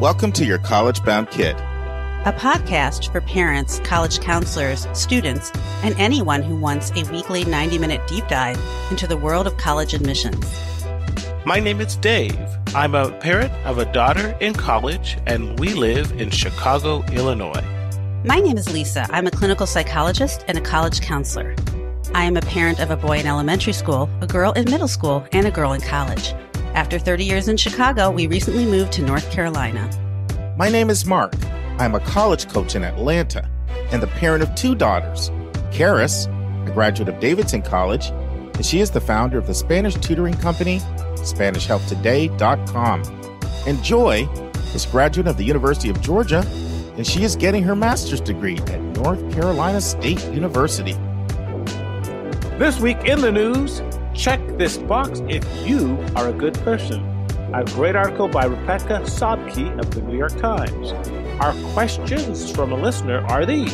Welcome to Your College-Bound Kid, a podcast for parents, college counselors, students, and anyone who wants a weekly 90-minute deep dive into the world of college admissions. My name is Dave. I'm a parent of a daughter in college, and we live in Chicago, Illinois. My name is Lisa. I'm a clinical psychologist and a college counselor. I am a parent of a boy in elementary school, a girl in middle school, and a girl in college. After 30 years in Chicago, we recently moved to North Carolina. My name is Mark. I'm a college coach in Atlanta and the parent of two daughters. Karis, a graduate of Davidson College, and she is the founder of the Spanish tutoring company, SpanishHelpToday.com. And Joy is a graduate of the University of Georgia, and she is getting her master's degree at North Carolina State University. This week in the news, check this box if you are a good person. A great article by Becky Sabky of the New York Times. Our questions from a listener are these.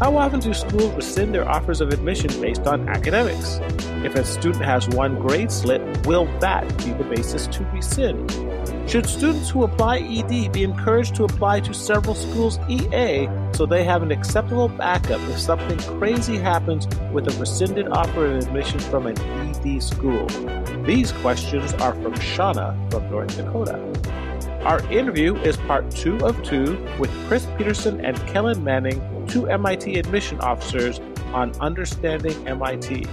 How often do schools rescind their offers of admission based on academics? If a student has one grade slit, will that be the basis to rescind? Should students who apply ED be encouraged to apply to several schools EA so they have an acceptable backup if something crazy happens with a rescinded offer of admission from an ED school? These questions are from Shauna from North Dakota. Our interview is part 2 of 2 with Chris Peterson and Kellen Manning, two MIT admission officers, on Understanding MIT.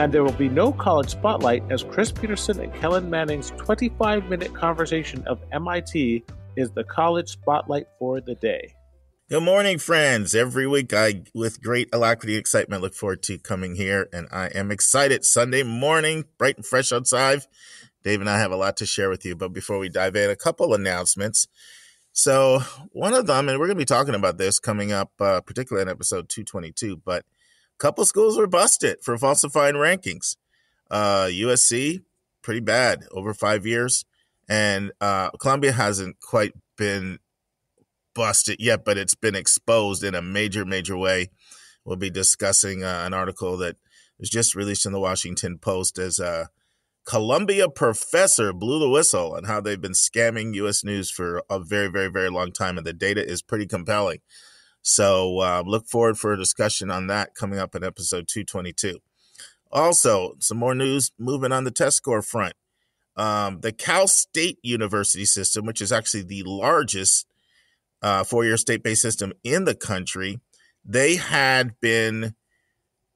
And there will be no college spotlight as Chris Peterson and Kellen Manning's 25-minute conversation of MIT is the college spotlight for the day. Good morning, friends. Every week I, with great alacrity and excitement, look forward to coming here, and I am excited. Sunday morning, bright and fresh outside. Dave and I have a lot to share with you, but before we dive in, a couple announcements. So one of them, and we're going to be talking about this coming up, particularly in episode 222, but couple schools were busted for falsifying rankings. USC, pretty bad, over 5 years. And Columbia hasn't quite been busted yet, but it's been exposed in a major, major way. We'll be discussing an article that was just released in the Washington Post as a Columbia professor blew the whistle on how they've been scamming U.S. News for a very, very, very long time, and the data is pretty compelling. So look forward for a discussion on that coming up in episode 222. Also, some more news moving on the test score front. The Cal State University system, which is actually the largest four-year state-based system in the country, they had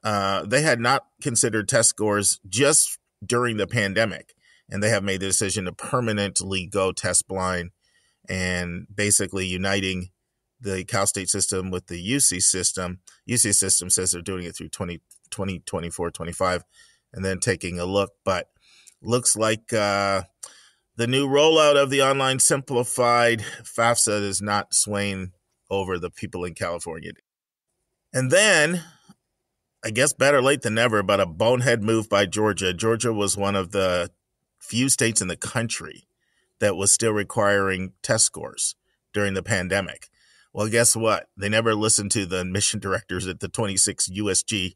not considered test scores just during the pandemic, and they have made the decision to permanently go test blind and basically uniting the Cal State system with the UC system. UC system says they're doing it through 2024, 25, and then taking a look. But looks like the new rollout of the online simplified FAFSA is not swaying over the people in California. And then, I guess better late than never, but a bonehead move by Georgia. Georgia was one of the few states in the country that was still requiring test scores during the pandemic. Well, guess what? They never listened to the admission directors at the 26 USG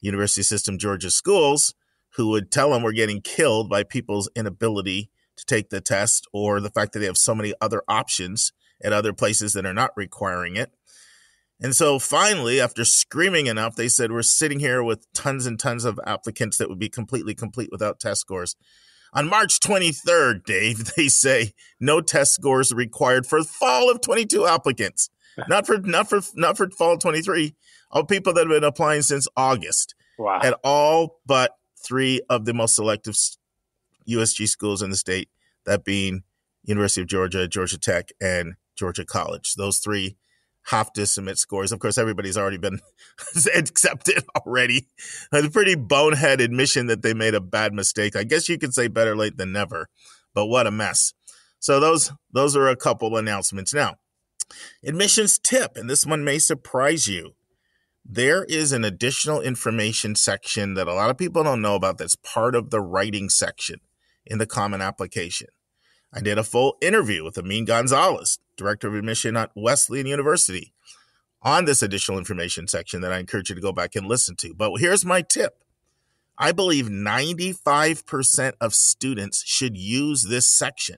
University System Georgia schools who would tell them we're getting killed by people's inability to take the test or the fact that they have so many other options at other places that are not requiring it. And so finally, after screaming enough, they said, we're sitting here with tons and tons of applicants that would be completely complete without test scores. On March 23rd, Dave, they say no test scores required for fall of 22 applicants, not for fall of 23, all people that have been applying since August. Wow. At all but 3 of the most selective USG schools in the state, that being University of Georgia, Georgia Tech, and Georgia College. Those 3 have to submit scores. Of course, everybody's already been accepted already. It's a pretty bonehead admission that they made a bad mistake. I guess you could say better late than never, but what a mess. So those are a couple announcements. Now, admissions tip, and this one may surprise you. There is an additional information section that a lot of people don't know about that's part of the writing section in the common application. I did a full interview with Amin Gonzalez, Director of Admission at Wesleyan University, on this additional information section that I encourage you to go back and listen to. But here's my tip. I believe 95% of students should use this section.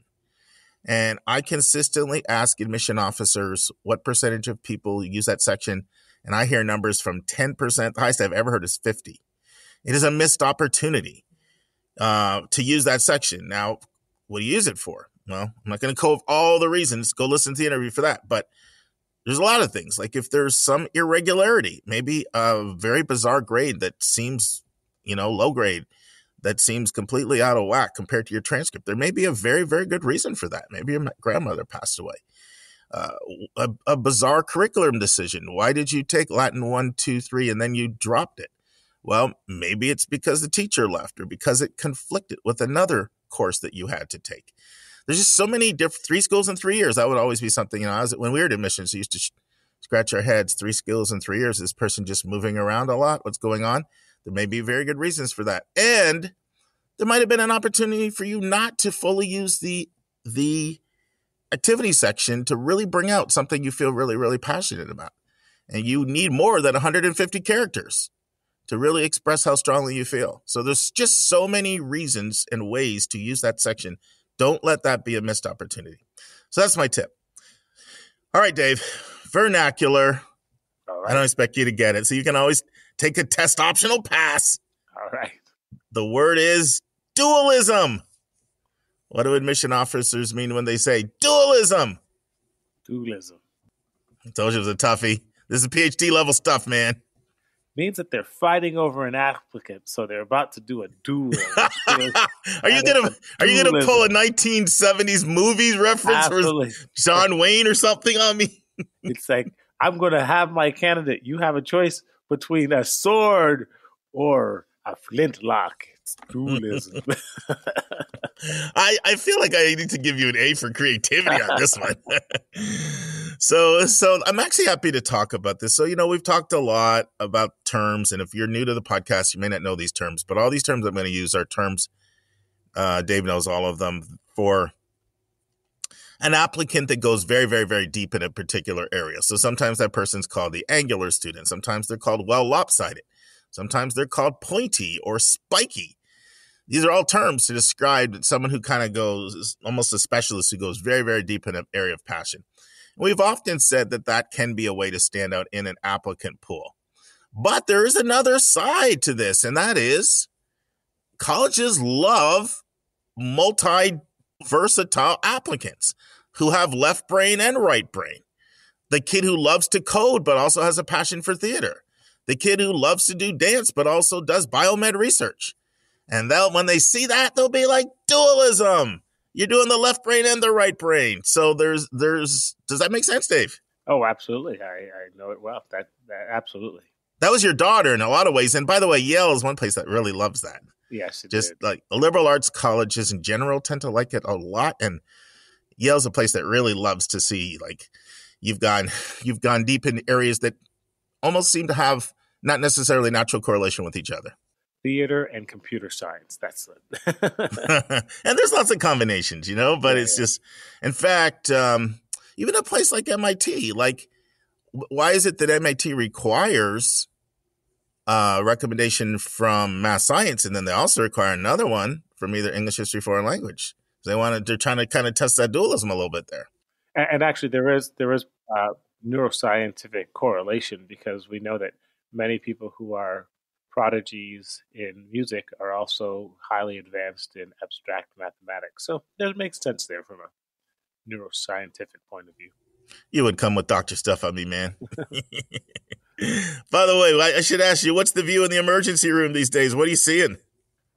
And I consistently ask admission officers what percentage of people use that section. And I hear numbers from 10%. The highest I've ever heard is 50%. It is a missed opportunity to use that section. Now, what do you use it for? Well, I'm not going to cove all the reasons. Go listen to the interview for that. But there's a lot of things. Like if there's some irregularity, maybe a very bizarre grade that seems, you know, low grade, that seems completely out of whack compared to your transcript. There may be a very, very good reason for that. Maybe your grandmother passed away. A bizarre curriculum decision. Why did you take Latin 1, 2, 3, and then you dropped it? Well, maybe it's because the teacher left or because it conflicted with another course that you had to take. There's just so many different 3 schools in 3 years. That would always be something, you know, when we were at admissions, we used to scratch our heads, 3 skills in 3 years. This person just moving around a lot. What's going on? There may be very good reasons for that. And there might have been an opportunity for you not to fully use the activity section to really bring out something you feel really, really passionate about. And you need more than 150 characters to really express how strongly you feel. So there's just so many reasons and ways to use that section. Don't let that be a missed opportunity. So that's my tip. All right, Dave. Vernacular. All right. I don't expect you to get it. So you can always take a test optional pass. All right. The word is dualism. What do admission officers mean when they say dualism? Dualism. I told you it was a toughie. This is PhD level stuff, man. Means that they're fighting over an applicant, so they're about to do a duel. Are you gonna pull a 1970s movies reference or John Wayne or something on me? It's like, I'm gonna have my candidate. You have a choice between a sword or a flintlock. It's dualism. I feel like I need to give you an A for creativity on this one. So I'm actually happy to talk about this. So, you know, we've talked a lot about terms, and if you're new to the podcast, you may not know these terms, but all these terms I'm going to use are terms, Dave knows all of them, for an applicant that goes very, very, very deep in a particular area. So sometimes that person's called the angular student. Sometimes they're called well lopsided. Sometimes they're called pointy or spiky. These are all terms to describe someone who kind of goes, almost a specialist who goes very, very deep in an area of passion. We've often said that that can be a way to stand out in an applicant pool. But there is another side to this, and that is colleges love multi-versatile applicants who have left brain and right brain. The kid who loves to code but also has a passion for theater. The kid who loves to do dance but also does biomed research. And when they see that, they'll be like, dualism. You're doing the left brain and the right brain. So does that make sense, Dave? Oh, absolutely. I know it well. That absolutely. That was your daughter in a lot of ways. And by the way, Yale is one place that really loves that. Yes, it just did. Like liberal arts colleges in general tend to like it a lot. And Yale's a place that really loves to see, like, you've gone deep in areas that almost seem to have not necessarily natural correlation with each other. Theater and computer science. That's it. And there's lots of combinations, you know, but it's just, in fact, even a place like MIT, like, why is it that MIT requires a recommendation from math science? And then they also require another one from either English, history, foreign language. They're trying to kind of test that dualism a little bit there. And actually there is neuroscientific correlation, because we know that many people who are prodigies in music are also highly advanced in abstract mathematics. So that makes sense there from a neuroscientific point of view. You would come with doctor stuff on me, man. By the way, I should ask you, what's the view in the emergency room these days? What are you seeing?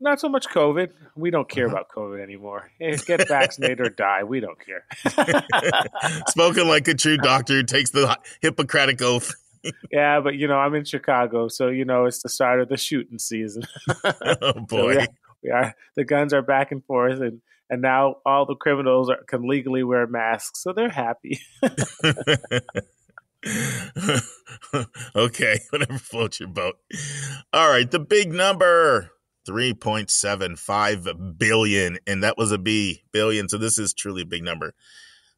Not so much COVID. We don't care about COVID anymore. Get vaccinated or die. We don't care. Spoken like a true doctor who takes the Hippocratic oath. Yeah, but, you know, I'm in Chicago, so, you know, it's the start of the shooting season. Oh, boy. So the guns are back and forth, and now all the criminals can legally wear masks, so they're happy. Okay, whatever floats your boat. All right, the big number, $3.75 billion, and that was a B, billion, so this is truly a big number.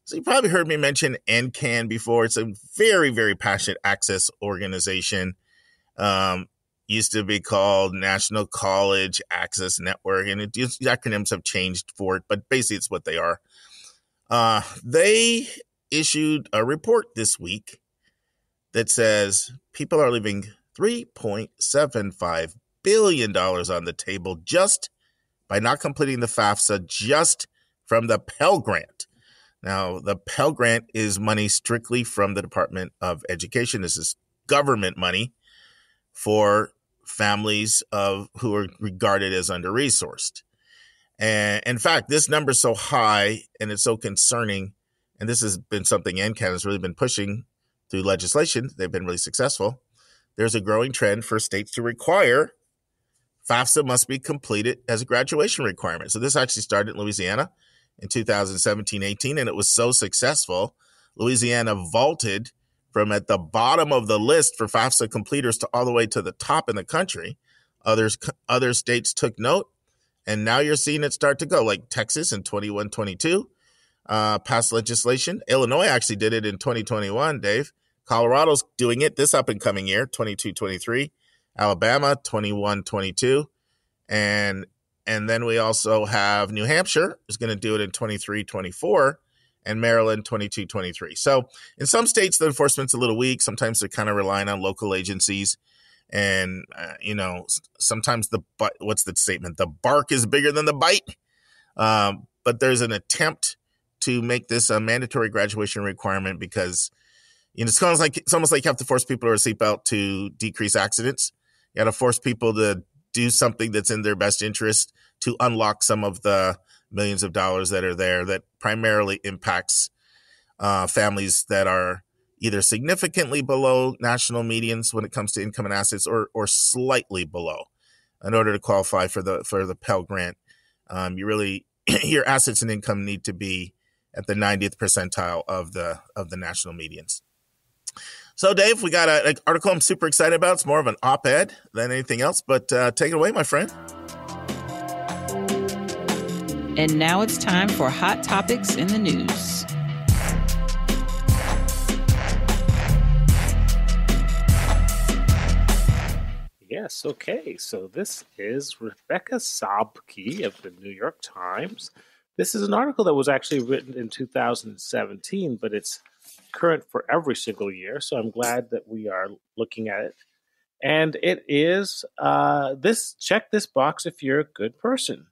So you probably heard me mention NCAN before. It's a very, very passionate access organization. Used to be called National College Access Network, and the acronyms have changed for it, but basically it's what they are. They issued a report this week that says people are leaving $3.75 billion on the table just by not completing the FAFSA, just from the Pell Grant. Now, the Pell Grant is money strictly from the Department of Education. This is government money for families of who are regarded as under-resourced. And in fact, this number is so high and it's so concerning, and this has been something NCAN has really been pushing through legislation. They've been really successful. There's a growing trend for states to require FAFSA must be completed as a graduation requirement. So this actually started in Louisiana in 2017-18, and it was so successful, Louisiana vaulted from at the bottom of the list for FAFSA completers to all the way to the top in the country. Other states took note, and now you're seeing it start to go, like Texas in 21-22 passed legislation. Illinois actually did it in 2021, Dave. Colorado's doing it this up-and-coming year, 22-23. Alabama, 21-22. And then we also have New Hampshire is going to do it in 23-24, and Maryland, 22-23. So in some states, the enforcement's a little weak. Sometimes they're kind of relying on local agencies. And, you know, sometimes what's the statement? The bark is bigger than the bite. But there's an attempt to make this a mandatory graduation requirement because, you know, it's almost like you have to force people to wear a seatbelt to decrease accidents. You got to force people to do something that's in their best interest to unlock some of the millions of dollars that are there that primarily impacts families that are either significantly below national medians when it comes to income and assets or slightly below. In order to qualify for the Pell Grant, you really your assets and income need to be at the 90th percentile of the national medians. So, Dave, we got an article I'm super excited about. It's more of an op-ed than anything else, but take it away, my friend. And now it's time for Hot Topics in the News. Yes, okay. So this is Rebecca Sabky of the New York Times. This is an article that was actually written in 2017, but it's current for every single year, so I'm glad that we are looking at it. And it is this: check this box if you're a good person.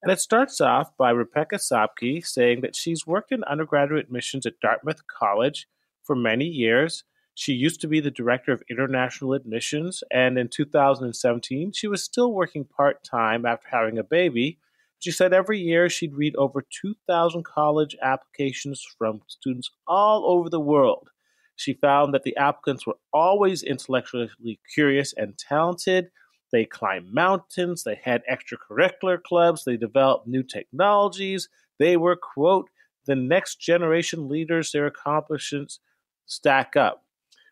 And it starts off by Rebecca Sabky saying that she's worked in undergraduate admissions at Dartmouth College for many years. She used to be the director of international admissions, and in 2017, she was still working part-time after having a baby. She said every year she'd read over 2,000 college applications from students all over the world. She found that the applicants were always intellectually curious and talented. They climbed mountains. They had extracurricular clubs. They developed new technologies. They were, quote, the next generation leaders. Their accomplishments stack up.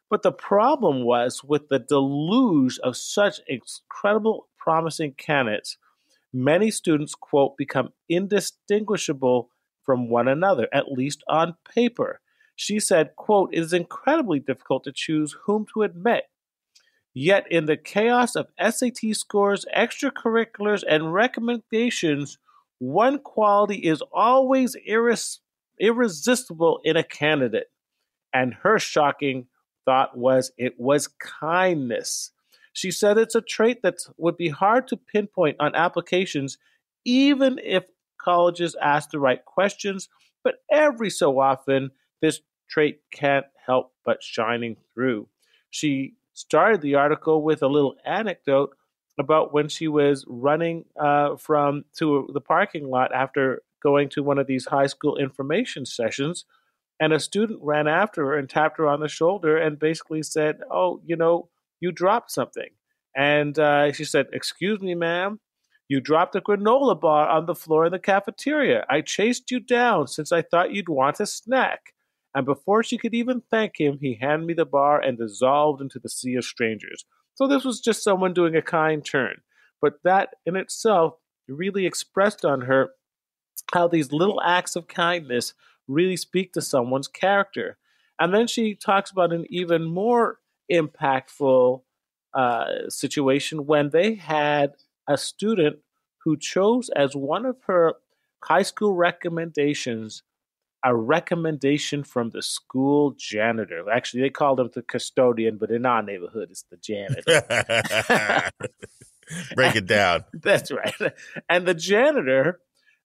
But the problem was with the deluge of such incredible, promising candidates, many students, quote, become indistinguishable from one another, at least on paper. She said, quote, it is incredibly difficult to choose whom to admit. Yet in the chaos of SAT scores, extracurriculars, and recommendations, one quality is always irresistible in a candidate. And her shocking thought was it was kindness. She said it's a trait that would be hard to pinpoint on applications, even if colleges ask the right questions. But every so often, this trait can't help but shining through. She started the article with a little anecdote about when she was running to the parking lot after going to one of these high school information sessions. And a student ran after her and tapped her on the shoulder and basically said, oh, you know, you dropped something. And she said, excuse me, ma'am, you dropped a granola bar on the floor in the cafeteria. I chased you down since I thought you'd want a snack. And before she could even thank him, he handed me the bar and dissolved into the sea of strangers. So this was just someone doing a kind turn. But that in itself really expressed on her how these little acts of kindness really speak to someone's character. And then she talks about an even more impactful situation when they had a student who chose as one of her high school recommendations a recommendation from the school janitor. Actually, they called him the custodian, but in our neighborhood, it's the janitor. Break it down. That's right. And the janitor,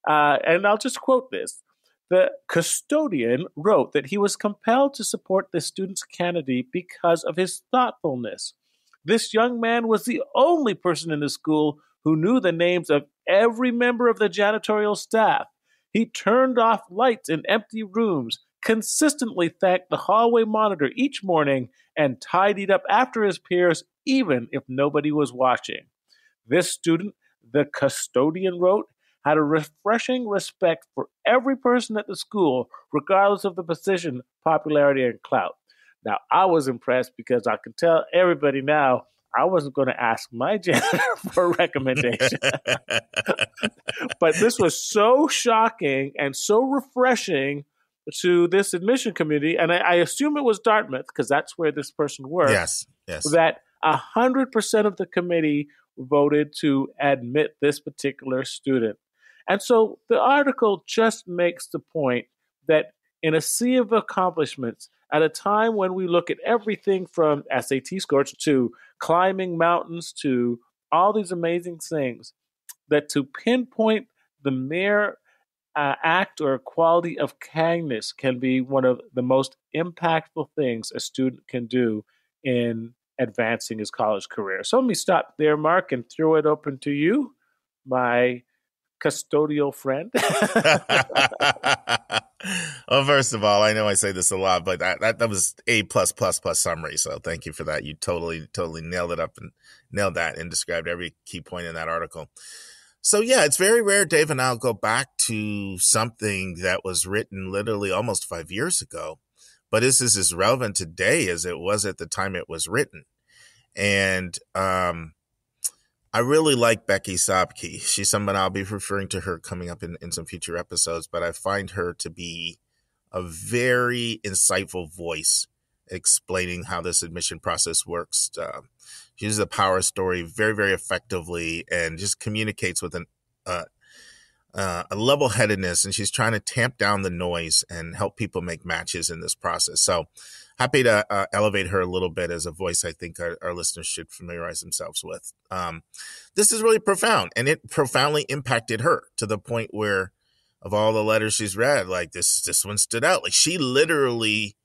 and I'll just quote this, the custodian wrote that he was compelled to support the student's candidate because of his thoughtfulness. This young man was the only person in the school who knew the names of every member of the janitorial staff. He turned off lights in empty rooms, consistently thanked the hallway monitor each morning, and tidied up after his peers, even if nobody was watching. This student, the custodian wrote, had a refreshing respect for every person at the school, regardless of the position, popularity, and clout. Now, I was impressed because I can tell everybody now I wasn't going to ask my janitor for a recommendation. But this was so shocking and so refreshing to this admission community, and I assume it was Dartmouth because that's where this person worked, yes. that 100% of the committee voted to admit this particular student. And so the article just makes the point that in a sea of accomplishments, at a time when we look at everything from SAT scores to climbing mountains to all these amazing things, that to pinpoint the mere act or quality of kindness can be one of the most impactful things a student can do in advancing his college career. So let me stop there, Mark, and throw it open to you, my custodial friend. Well, first of all, I know I say this a lot, but that was A+++ summary. So thank you for that. You totally nailed it up and nailed that and described every key point in that article. So yeah, it's very rare, Dave, and I'll go back to something that was written literally almost 5 years ago, but this is as relevant today as it was at the time it was written. And I really like Becky Sabky. She's someone I'll be referring to her coming up in some future episodes, but I find her to be a very insightful voice explaining how this admission process works. She uses the power story very, very effectively and just communicates with a level-headedness, and she's trying to tamp down the noise and help people make matches in this process. So happy to elevate her a little bit as a voice I think our listeners should familiarize themselves with. This is really profound, and it profoundly impacted her to the point where of all the letters she's read, like this one stood out. Like she literally,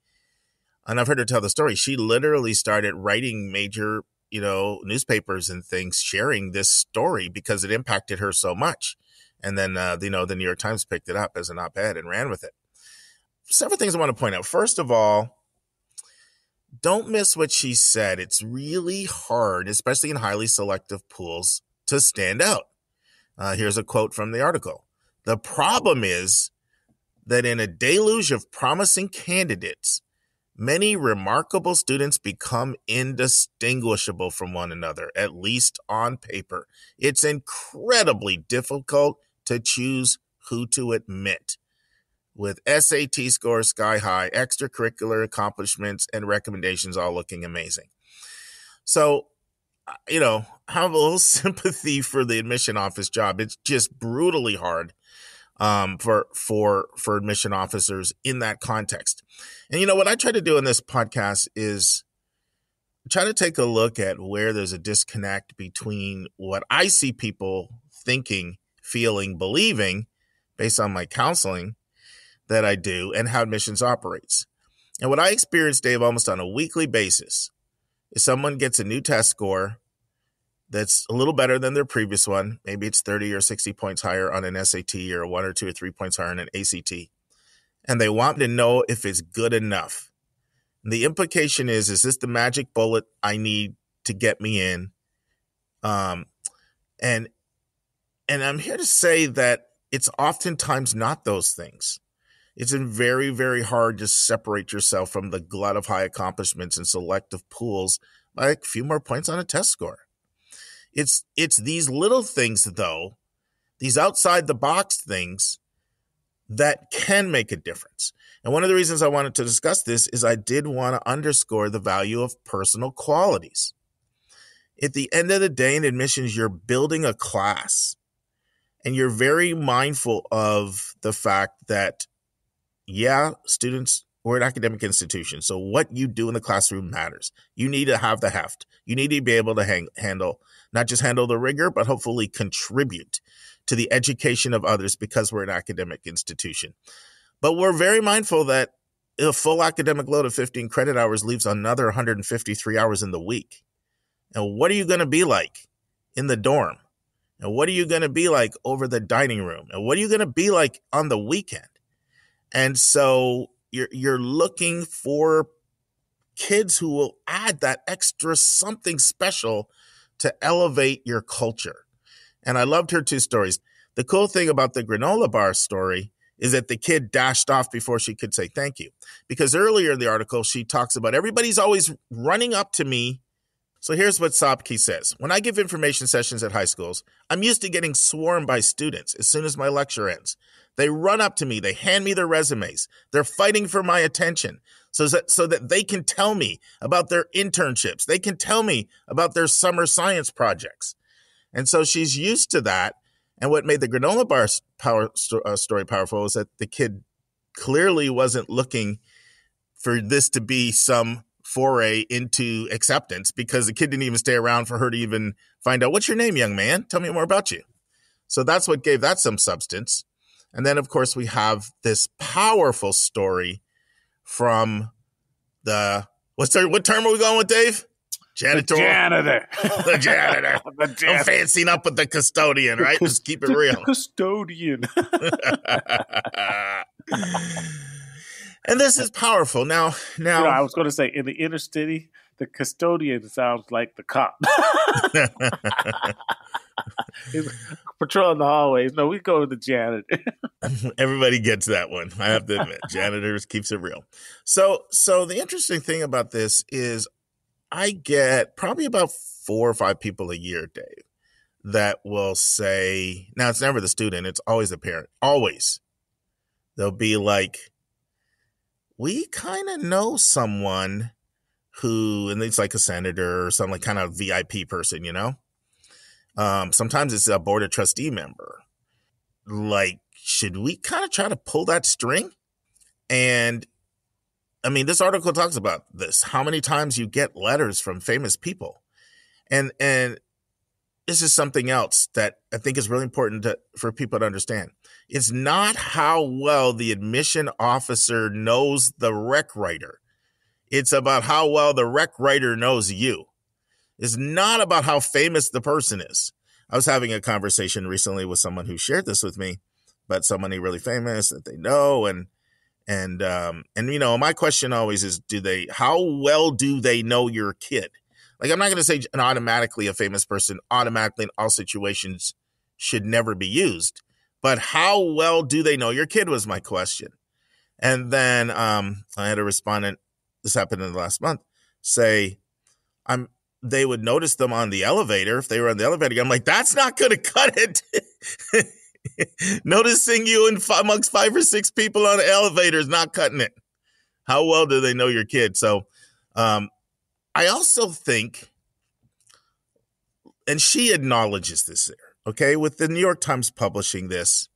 and I've heard her tell the story, she literally started writing major, newspapers and things sharing this story because it impacted her so much. And then, the New York Times picked it up as an op-ed and ran with it. Several things I want to point out. First of all, don't miss what she said. It's really hard, especially in highly selective pools, to stand out. Here's a quote from the article. The problem is that in a deluge of promising candidates, many remarkable students become indistinguishable from one another, at least on paper. It's incredibly difficult to choose who to admit. With SAT scores sky high, extracurricular accomplishments and recommendations all looking amazing. So, have a little sympathy for the admission office job. It's just brutally hard for admission officers in that context. And what I try to do in this podcast is try to take a look at where there's a disconnect between what I see people thinking, feeling, believing based on my counseling that I do and how admissions operates. And what I experience, Dave, almost on a weekly basis is someone gets a new test score that's a little better than their previous one. Maybe it's 30 or 60 points higher on an SAT or 1 or 2 or 3 points higher on an ACT. And they want to know if it's good enough. And the implication is this the magic bullet I need to get me in? And I'm here to say that it's oftentimes not those things. It's very, very hard to separate yourself from the glut of high accomplishments and selective pools, like a few more points on a test score. It's these little things, though, these outside-the-box things that can make a difference. And one of the reasons I wanted to discuss this is I did want to underscore the value of personal qualities. At the end of the day in admissions, you're building a class, and you're very mindful of the fact that yeah, students, we're an academic institution. So what you do in the classroom matters. You need to have the heft. You need to be able to handle, not just handle the rigor, but hopefully contribute to the education of others because we're an academic institution. But we're very mindful that a full academic load of 15 credit hours leaves another 153 hours in the week. And what are you going to be like in the dorm? And what are you going to be like over the dining room? And what are you going to be like on the weekend? And so you're looking for kids who will add that extra something special to elevate your culture. And I loved her two stories. The cool thing about the granola bar story is that the kid dashed off before she could say thank you. Because earlier in the article, she talks about everybody's always running up to me. So here's what Sabky says. When I give information sessions at high schools, I'm used to getting swarmed by students as soon as my lecture ends. They run up to me. They hand me their resumes. They're fighting for my attention so that they can tell me about their internships. They can tell me about their summer science projects. And so she's used to that. And what made the granola bar story powerful is that the kid clearly wasn't looking for this to be some foray into acceptance, because the kid didn't even stay around for her to even find out, what's your name, young man? Tell me more about you. So that's what gave that some substance. And then, of course, we have this powerful story from the – what term are we going with, Dave? Janitor. The janitor. The janitor. The janitor. I'm fancying up with the custodian, right? Just keep it real. The custodian. And this is powerful. Now you know, I was going to say, in the inner city, the custodian sounds like the cop. He's patrolling the hallways. No, we go to the janitor. Everybody gets that one. I have to admit, janitors keeps it real. So the interesting thing about this is, I get probably about 4 or 5 people a year, Dave, that will say, now it's never the student, it's always the parent, always. They'll be like, we kind of know someone who, and it's like a senator or some like kind of VIP person, you know? Sometimes it's a board of trustee member. Like, should we kind of try to pull that string? And I mean, this article talks about this, how many times you get letters from famous people. And this is something else that I think is really important for people to understand. It's not how well the admission officer knows the rec writer. It's about how well the rec writer knows you. It's not about how famous the person is. I was having a conversation recently with someone who shared this with me, but somebody really famous that they know. And you know, my question always is, how well do they know your kid? Like, I'm not going to say automatically a famous person automatically in all situations should never be used, but how well do they know your kid was my question. And then I had a respondent, this happened in the last month, say, they would notice them on the elevator. If they were on the elevator, I'm like, that's not going to cut it. Noticing you amongst 5 or 6 people on the elevator is not cutting it. How well do they know your kid? So I also think, and she acknowledges this there, okay, with the New York Times publishing this,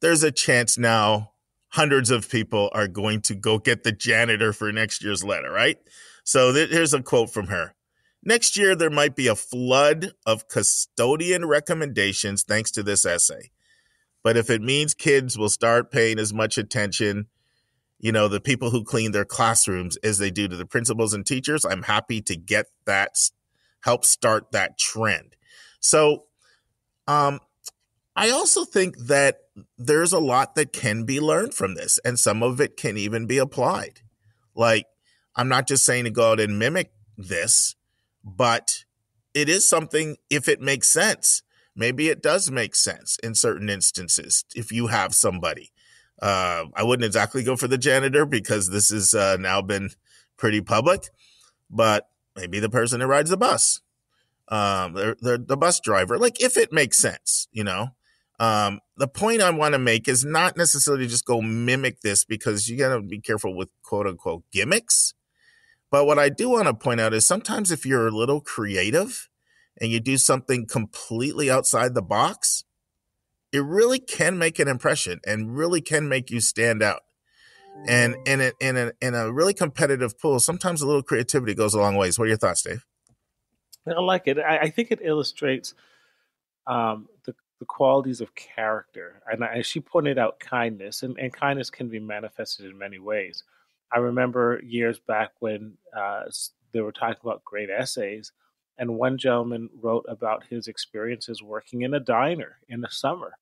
there's a chance now hundreds of people are going to go get the janitor for next year's letter, right? So here's a quote from her. Next year, there might be a flood of custodian recommendations thanks to this essay. But if it means kids will start paying as much attention, you know, the people who clean their classrooms as they do to the principals and teachers, I'm happy to get that, help start that trend. So I also think that there's a lot that can be learned from this, and some of it can even be applied. Like, I'm not just saying to go out and mimic this, but it is something, if it makes sense, maybe it does make sense in certain instances. If you have somebody, I wouldn't exactly go for the janitor because this has now been pretty public, but maybe the person who rides the bus, the bus driver, like if it makes sense, you know, the point I want to make is not necessarily just go mimic this because you got to be careful with quote unquote gimmicks. But what I do want to point out is sometimes if you're a little creative and you do something completely outside the box, it really can make an impression and really can make you stand out. And in a really competitive pool, sometimes a little creativity goes a long ways. What are your thoughts, Dave? I like it. I think it illustrates the qualities of character. And she pointed out kindness, and kindness can be manifested in many ways. I remember years back when they were talking about great essays, and one gentleman wrote about his experiences working in a diner in the summer.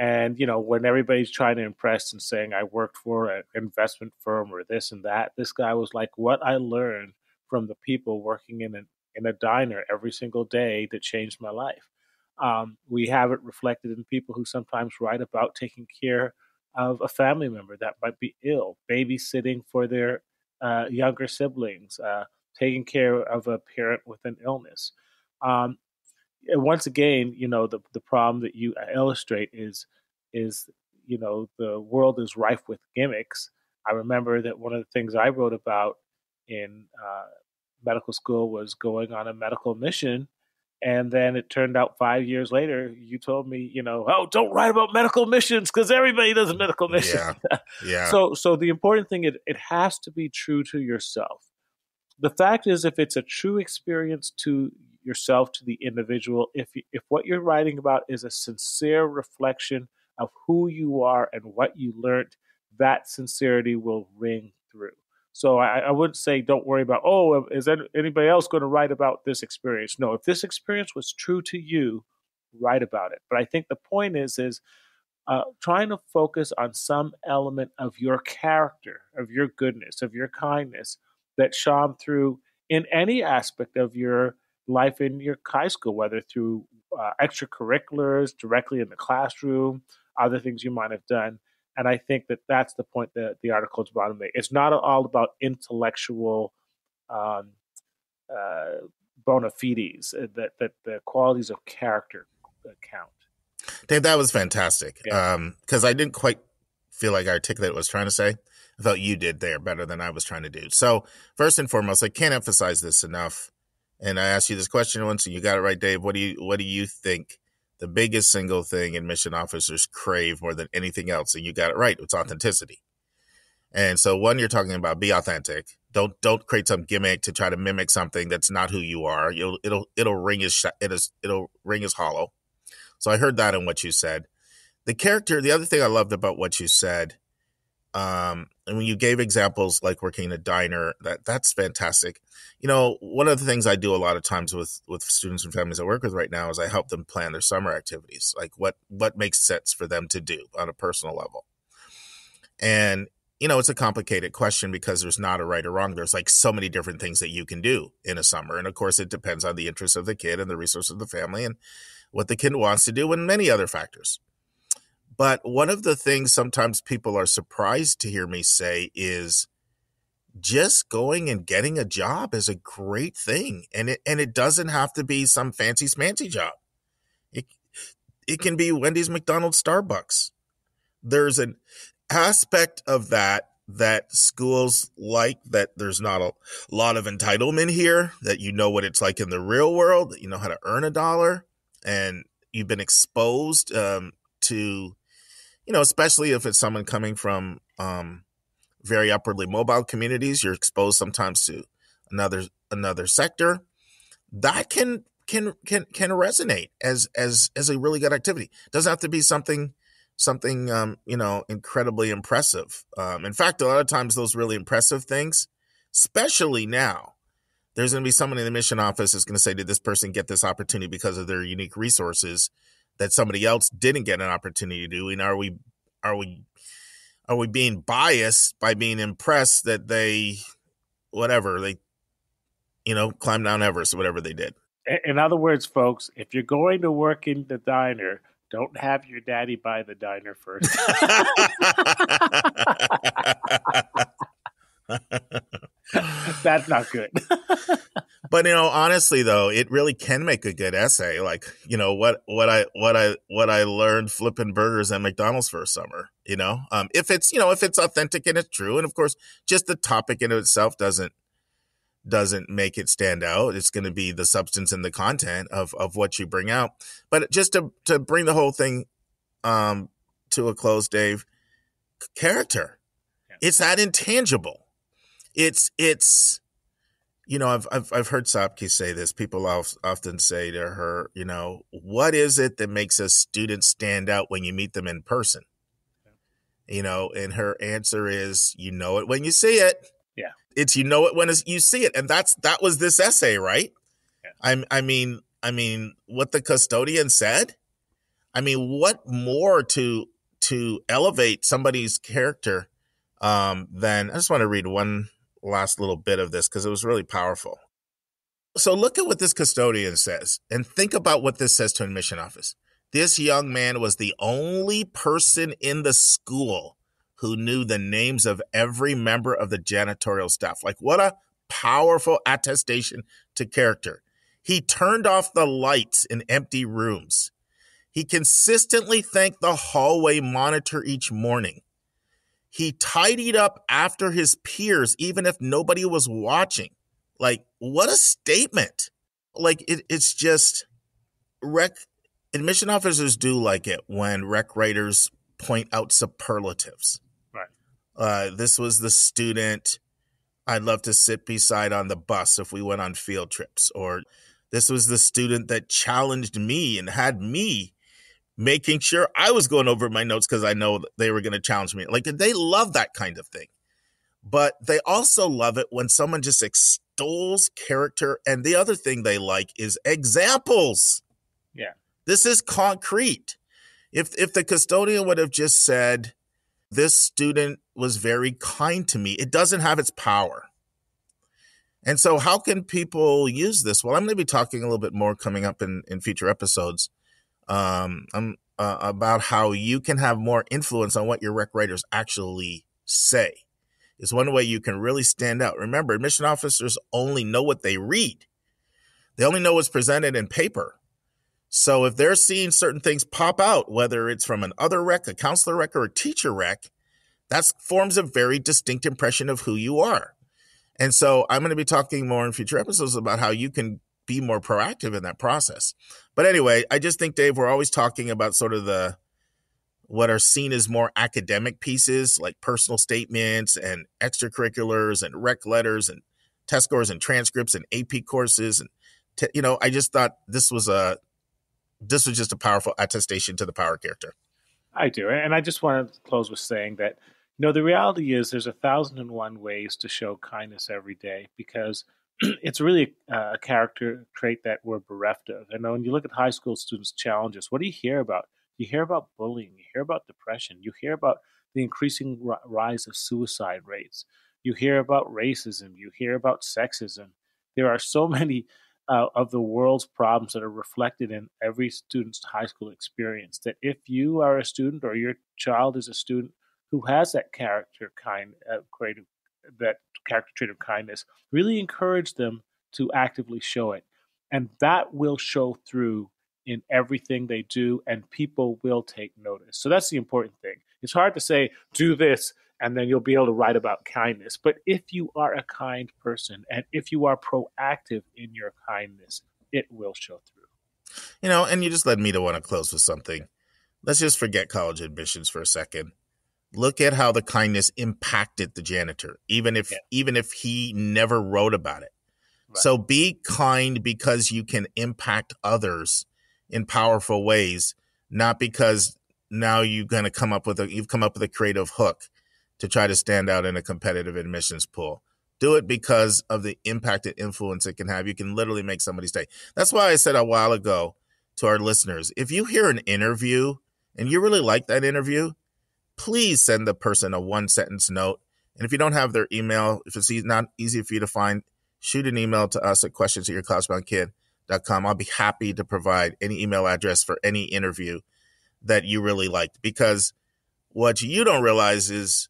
And, you know, when everybody's trying to impress and saying, I worked for an investment firm or this and that, this guy was like, what I learned from the people working in a diner every single day that changed my life. We have it reflected in people who sometimes write about taking care of a family member that might be ill, babysitting for their younger siblings, taking care of a parent with an illness. And once again, you know, the problem that you illustrate is, you know, the world is rife with gimmicks. I remember that one of the things I wrote about in medical school was going on a medical mission. And then it turned out 5 years later, you told me, you know, oh, don't write about medical missions because everybody does a medical mission. Yeah. So the important thing, it has to be true to yourself. The fact is, if it's a true experience to yourself, to the individual, if what you're writing about is a sincere reflection of who you are and what you learned, that sincerity will ring through. So I wouldn't say don't worry about, oh, is anybody else going to write about this experience? No, if this experience was true to you, write about it. But I think the point is trying to focus on some element of your character, of your goodness, of your kindness that shone through in any aspect of your life in your high school, whether through extracurriculars, directly in the classroom, other things you might have done. And I think that that's the point that the article's about to make. It's not all about intellectual bona fides, that the qualities of character count. Dave, that was fantastic. Yeah. Because I didn't quite feel like I articulated what I was trying to say. I thought you did there better than I was trying to do. So first and foremost, I can't emphasize this enough. And I asked you this question once, and you got it right, Dave. What do you think the biggest single thing admission officers crave more than anything else? And you got it right. It's authenticity. And so one, you're talking about be authentic. Don't create some gimmick to try to mimic something that's not who you are. It'll ring as hollow. So I heard that in what you said. The character. The other thing I loved about what you said, and when you gave examples like working in a diner, that's fantastic. You know, one of the things I do a lot of times with students and families I work with right now is I help them plan their summer activities, like what makes sense for them to do on a personal level. And, you know, it's a complicated question because there's not a right or wrong. There's like so many different things that you can do in a summer. And of course, it depends on the interests of the kid and the resources of the family and what the kid wants to do and many other factors. But one of the things sometimes people are surprised to hear me say is just going and getting a job is a great thing. And it doesn't have to be some fancy smancy job. It can be Wendy's, McDonald's, Starbucks. There's an aspect of that schools like, that there's not a lot of entitlement here, that you know what it's like in the real world, that you know how to earn a dollar, and you've been exposed to, you know, especially if it's someone coming from very upwardly mobile communities, you're exposed sometimes to another sector. That can resonate as a really good activity. It doesn't have to be something you know, incredibly impressive. In fact, a lot of times those really impressive things, especially now, there's going to be someone in the admission office that's going to say, did this person get this opportunity because of their unique resources that somebody else didn't get an opportunity to do? And are we being biased by being impressed that they climbed down Everest or whatever they did? In other words, folks, if you're going to work in the diner, don't have your daddy buy the diner first. That's not good. But, you know, honestly, though, it really can make a good essay. Like, you know, what I learned flipping burgers at McDonald's for a summer, you know, if it's authentic and it's true. And of course, just the topic in itself doesn't make it stand out. It's going to be the substance and the content of what you bring out. But just to bring the whole thing to a close, Dave, character. It's not intangible. It's you know, I've heard Sabky say this. People often say to her, you know, what is it that makes a student stand out when you meet them in person? Yeah. You know, and her answer is, you know it when you see it. Yeah. It's, you know it when you see it. And that was this essay, right? Yeah. I mean, what the custodian said, I mean, what more to elevate somebody's character than, I just want to read one last little bit of this because it was really powerful. So look at what this custodian says and think about what this says to an admission office. This young man was the only person in the school who knew the names of every member of the janitorial staff. Like, what a powerful attestation to character. He turned off the lights in empty rooms. He consistently thanked the hallway monitor each morning. He tidied up after his peers, even if nobody was watching. Like, what a statement. Like, it's just, admission officers do like it when rec writers point out superlatives. Right. This was the student I'd love to sit beside on the bus if we went on field trips. Or this was the student that challenged me and had me making sure I was going over my notes because I know they were going to challenge me. Like, they love that kind of thing. But they also love it when someone just extols character. And the other thing they like is examples. Yeah. This is concrete. If the custodian would have just said, this student was very kind to me, it doesn't have its power. And so how can people use this? Well, I'm going to be talking a little bit more coming up in future episodes. About how you can have more influence on what your rec writers actually say is one way you can really stand out. Remember, admission officers only know what they read. They only know what's presented in paper. So if they're seeing certain things pop out, whether it's from an other rec, a counselor rec, or a teacher rec, that forms a very distinct impression of who you are. And so I'm going to be talking more in future episodes about how you can be more proactive in that process. But anyway, I just think, Dave, we're always talking about sort of what are seen as more academic pieces, like personal statements and extracurriculars and rec letters and test scores and transcripts and AP courses. And, you know, I just thought this was just a powerful attestation to the power of character. I do. And I just want to close with saying that, you know, the reality is there's 1,001 ways to show kindness every day, because it's really a character trait that we're bereft of. And when you look at high school students' challenges, what do you hear about? You hear about bullying. You hear about depression. You hear about the increasing rise of suicide rates. You hear about racism. You hear about sexism. There are so many of the world's problems that are reflected in every student's high school experience that if you are a student or your child is a student who has that character trait of kindness, really encourage them to actively show it. And that will show through in everything they do, and people will take notice. So that's the important thing. It's hard to say, do this, and then you'll be able to write about kindness. But if you are a kind person, and if you are proactive in your kindness, it will show through. You know, and you just led me to want to close with something. Let's just forget college admissions for a second. Look at how the kindness impacted the janitor, even if he never wrote about it. Right. So be kind because you can impact others in powerful ways, not because now you've come up with a creative hook to try to stand out in a competitive admissions pool. Do it because of the impact and influence it can have. You can literally make somebody's day. That's why I said a while ago to our listeners, if you hear an interview and you really like that interview, please send the person a one-sentence note. And if you don't have their email, if it's not easy for you to find, shoot an email to us at questions@yourcollegebounkid.com. I'll be happy to provide any email address for any interview that you really liked. Because what you don't realize is,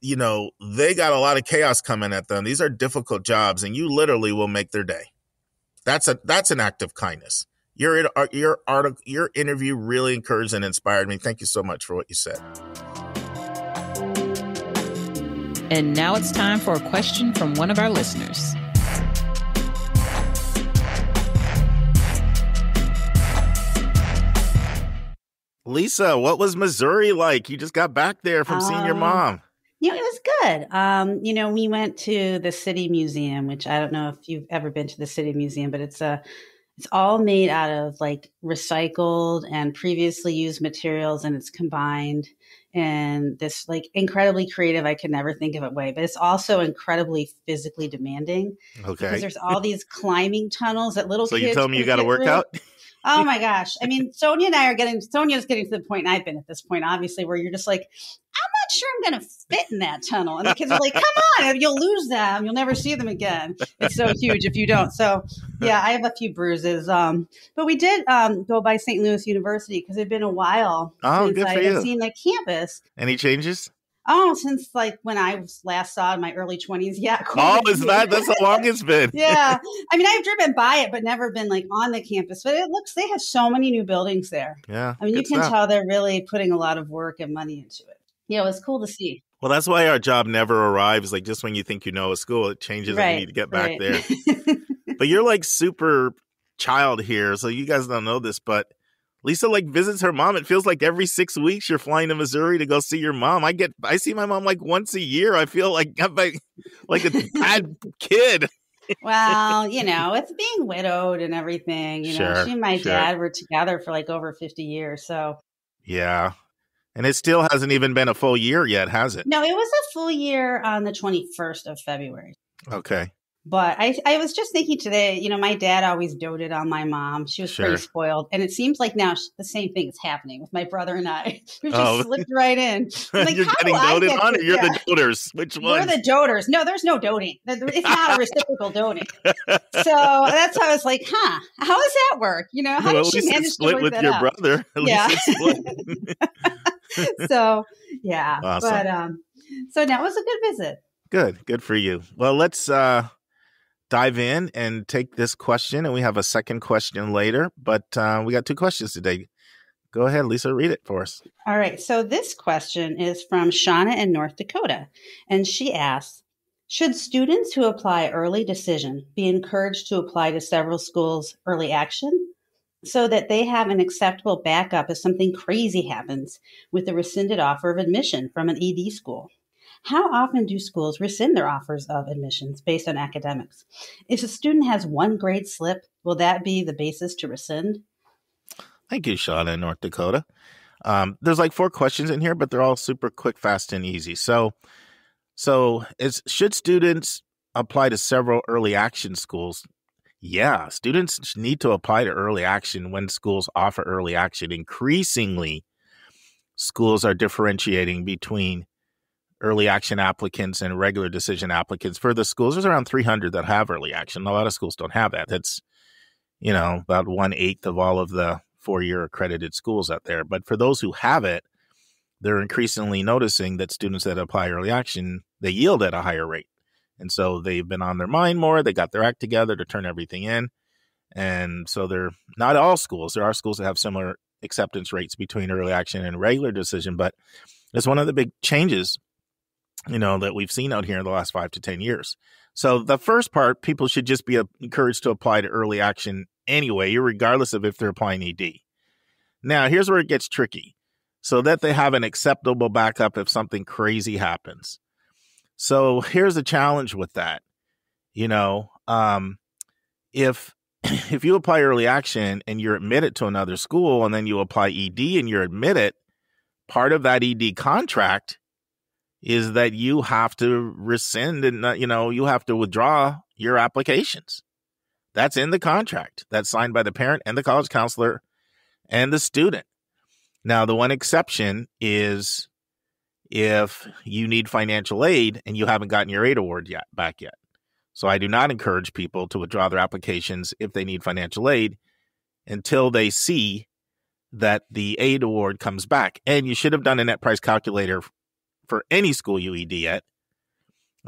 you know, they got a lot of chaos coming at them. These are difficult jobs, and you literally will make their day. That's an act of kindness. Your interview really encouraged and inspired me. Thank you so much for what you said. And now it's time for a question from one of our listeners. Lisa, what was Missouri like? You just got back there from seeing your mom. Yeah, it was good. You know, we went to the City Museum, which I don't know if you've ever been to the City Museum, but it's all made out of like recycled and previously used materials, and it's combined in this like incredibly creative, I could never think of it way, but it's also incredibly physically demanding. Okay. Because there's all these climbing tunnels that little kids. So you tell me you got to work out? Oh my gosh. I mean, Sonia's getting to the point, and I've been at this point, obviously, where you're just like, I'm not sure I'm going to fit in that tunnel. And the kids are like, come on, you'll lose them. You'll never see them again. It's so huge if you don't. So yeah, I have a few bruises. But we did go by St. Louis University because it had been a while since I had seen the campus. Any changes? Oh, since like when I last saw in my early 20s. Yeah. Oh, it's not. That's how long it's been. Yeah. I mean, I've driven by it, but never been like on the campus. But it looks, they have so many new buildings there. Yeah. I mean, you can tell they're really putting a lot of work and money into it. Yeah, it was cool to see. Well, that's why our job never arrives. Like just when you think you know a school, it changes and you need to get back there. But you're like super child here. So you guys don't know this, but Lisa like visits her mom. It feels like every 6 weeks you're flying to Missouri to go see your mom. I see my mom like once a year. I feel like I'm like a bad kid. Well, you know, it's being widowed and everything. You know, she and my dad were together for like over 50 years. So yeah. And it still hasn't even been a full year yet, has it? No, it was a full year on the 21st of February. Okay. But I was just thinking today, you know, my dad always doted on my mom. She was pretty spoiled. And it seems like now the same thing is happening with my brother and I. We've just slipped right in. Like, you're getting doted on or you're the doters? Which one? We're the doters. No, there's no doting. It's not a reciprocal doting. So that's how I was like, huh, how does that work? You know, how did she manage to split with your brother? Yeah. So, yeah. Awesome. But so that was a good visit. Good. Good for you. Well, let's dive in and take this question. And we have a second question later, but we got two questions today. Go ahead, Lisa, read it for us. All right. So this question is from Shauna in North Dakota. And she asks, should students who apply early decision be encouraged to apply to several schools early action so that they have an acceptable backup if something crazy happens with the rescinded offer of admission from an ED school? How often do schools rescind their offers of admissions based on academics? If a student has one grade slip, will that be the basis to rescind? Thank you, Shauna in North Dakota. There's like four questions in here, but they're all super quick, fast, and easy. So should students apply to several early action schools? Yeah, students need to apply to early action when schools offer early action. Increasingly, schools are differentiating between early action applicants and regular decision applicants. For the schools, there's around 300 that have early action. A lot of schools don't have that. That's, you know, about 1/8 of all of the four-year accredited schools out there. But for those who have it, they're increasingly noticing that students that apply early action, they yield at a higher rate. And so they've been on their mind more. They got their act together to turn everything in. And so they're not all schools. There are schools that have similar acceptance rates between early action and regular decision. But it's one of the big changes, you know, that we've seen out here in the last 5 to 10 years. So the first part, people should just be encouraged to apply to early action anyway, regardless of if they're applying ED. Now, here's where it gets tricky. So that they have an acceptable backup if something crazy happens. So here's the challenge with that. You know, if you apply early action and you're admitted to another school and then you apply ED and you're admitted, part of that ED contract is that you have to rescind and, you know, you have to withdraw your applications. That's in the contract. That's signed by the parent and the college counselor and the student. Now, the one exception is if you need financial aid and you haven't gotten your aid award back yet. So I do not encourage people to withdraw their applications if they need financial aid until they see that the aid award comes back. And you should have done a net price calculator for any school you ED at.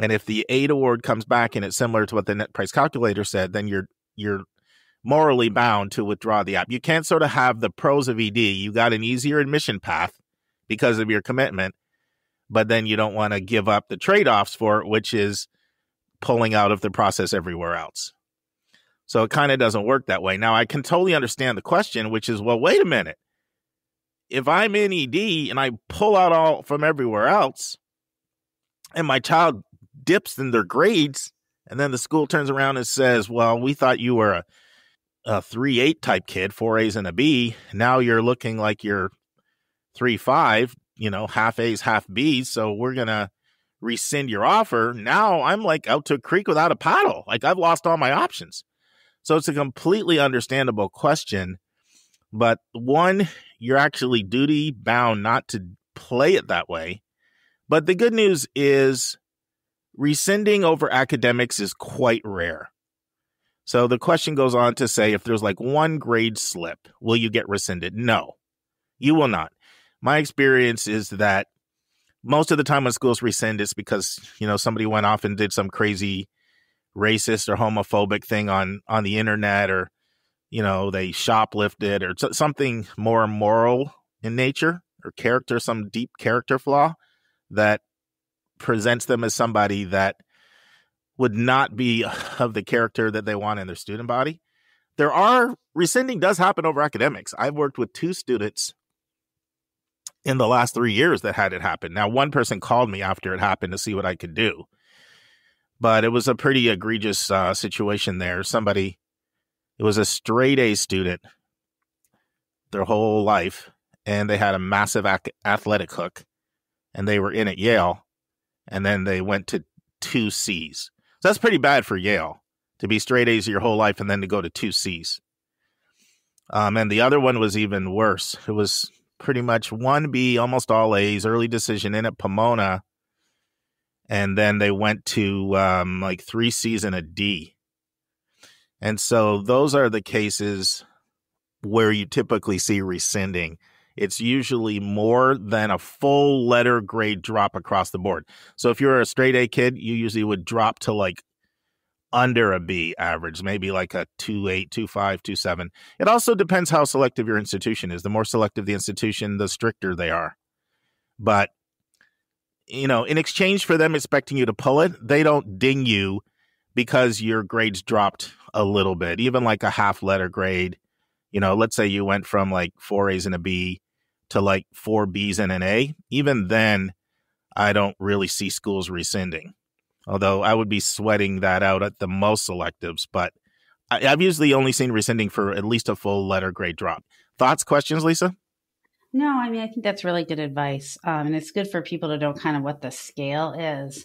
And if the aid award comes back and it's similar to what the net price calculator said, then you're morally bound to withdraw the app. You can't sort of have the pros of ED. You got an easier admission path because of your commitment, but then you don't want to give up the trade-offs for it, which is pulling out of the process everywhere else. So it kind of doesn't work that way. Now, I can totally understand the question, which is, well, wait a minute. If I'm in ED and I pull out all from everywhere else, and my child dips in their grades, and then the school turns around and says, well, we thought you were a 3.8 type kid, 4 A's and a B. Now you're looking like you're 3.5, you know, half A's, half B's. So we're going to rescind your offer. Now I'm like out to a creek without a paddle. Like I've lost all my options. So it's a completely understandable question. But one, you're actually duty bound not to play it that way. But the good news is rescinding over academics is quite rare. So the question goes on to say, if there's like one grade slip, will you get rescinded? No, you will not. My experience is that most of the time when schools rescind, it's because, you know, somebody went off and did some crazy racist or homophobic thing on the internet, or, you know, they shoplifted or something more immoral in nature or character, some deep character flaw that presents them as somebody that would not be of the character that they want in their student body. There are, rescinding does happen over academics. I've worked with 2 students in the last 3 years that had it happen. Now, one person called me after it happened to see what I could do, but it was a pretty egregious situation there. Somebody, it was a straight A student their whole life, and they had a massive athletic hook, and they were in at Yale, and then they went to 2 C's. So that's pretty bad for Yale, to be straight A's your whole life and then to go to 2 C's. And the other one was even worse. It was pretty much 1 B, almost all A's, early decision in at Pomona. And then they went to like 3 C's and a D. And so those are the cases where you typically see rescinding. It's usually more than a full letter grade drop across the board. So if you're a straight A kid, you usually would drop to like under a B average, maybe like a 2.8, 2.5, 2.7. It also depends how selective your institution is. The more selective the institution, the stricter they are. But, you know, in exchange for them expecting you to pull it, they don't ding you because your grades dropped a little bit, even like a half letter grade. You know, let's say you went from like 4 A's and a B to like 4 B's and an A. Even then, I don't really see schools rescinding, although I would be sweating that out at the most selectives. But I've usually only seen rescinding for at least a full letter grade drop. Thoughts, questions, Lisa? No, I mean, I think that's really good advice. And it's good for people to know kind of what the scale is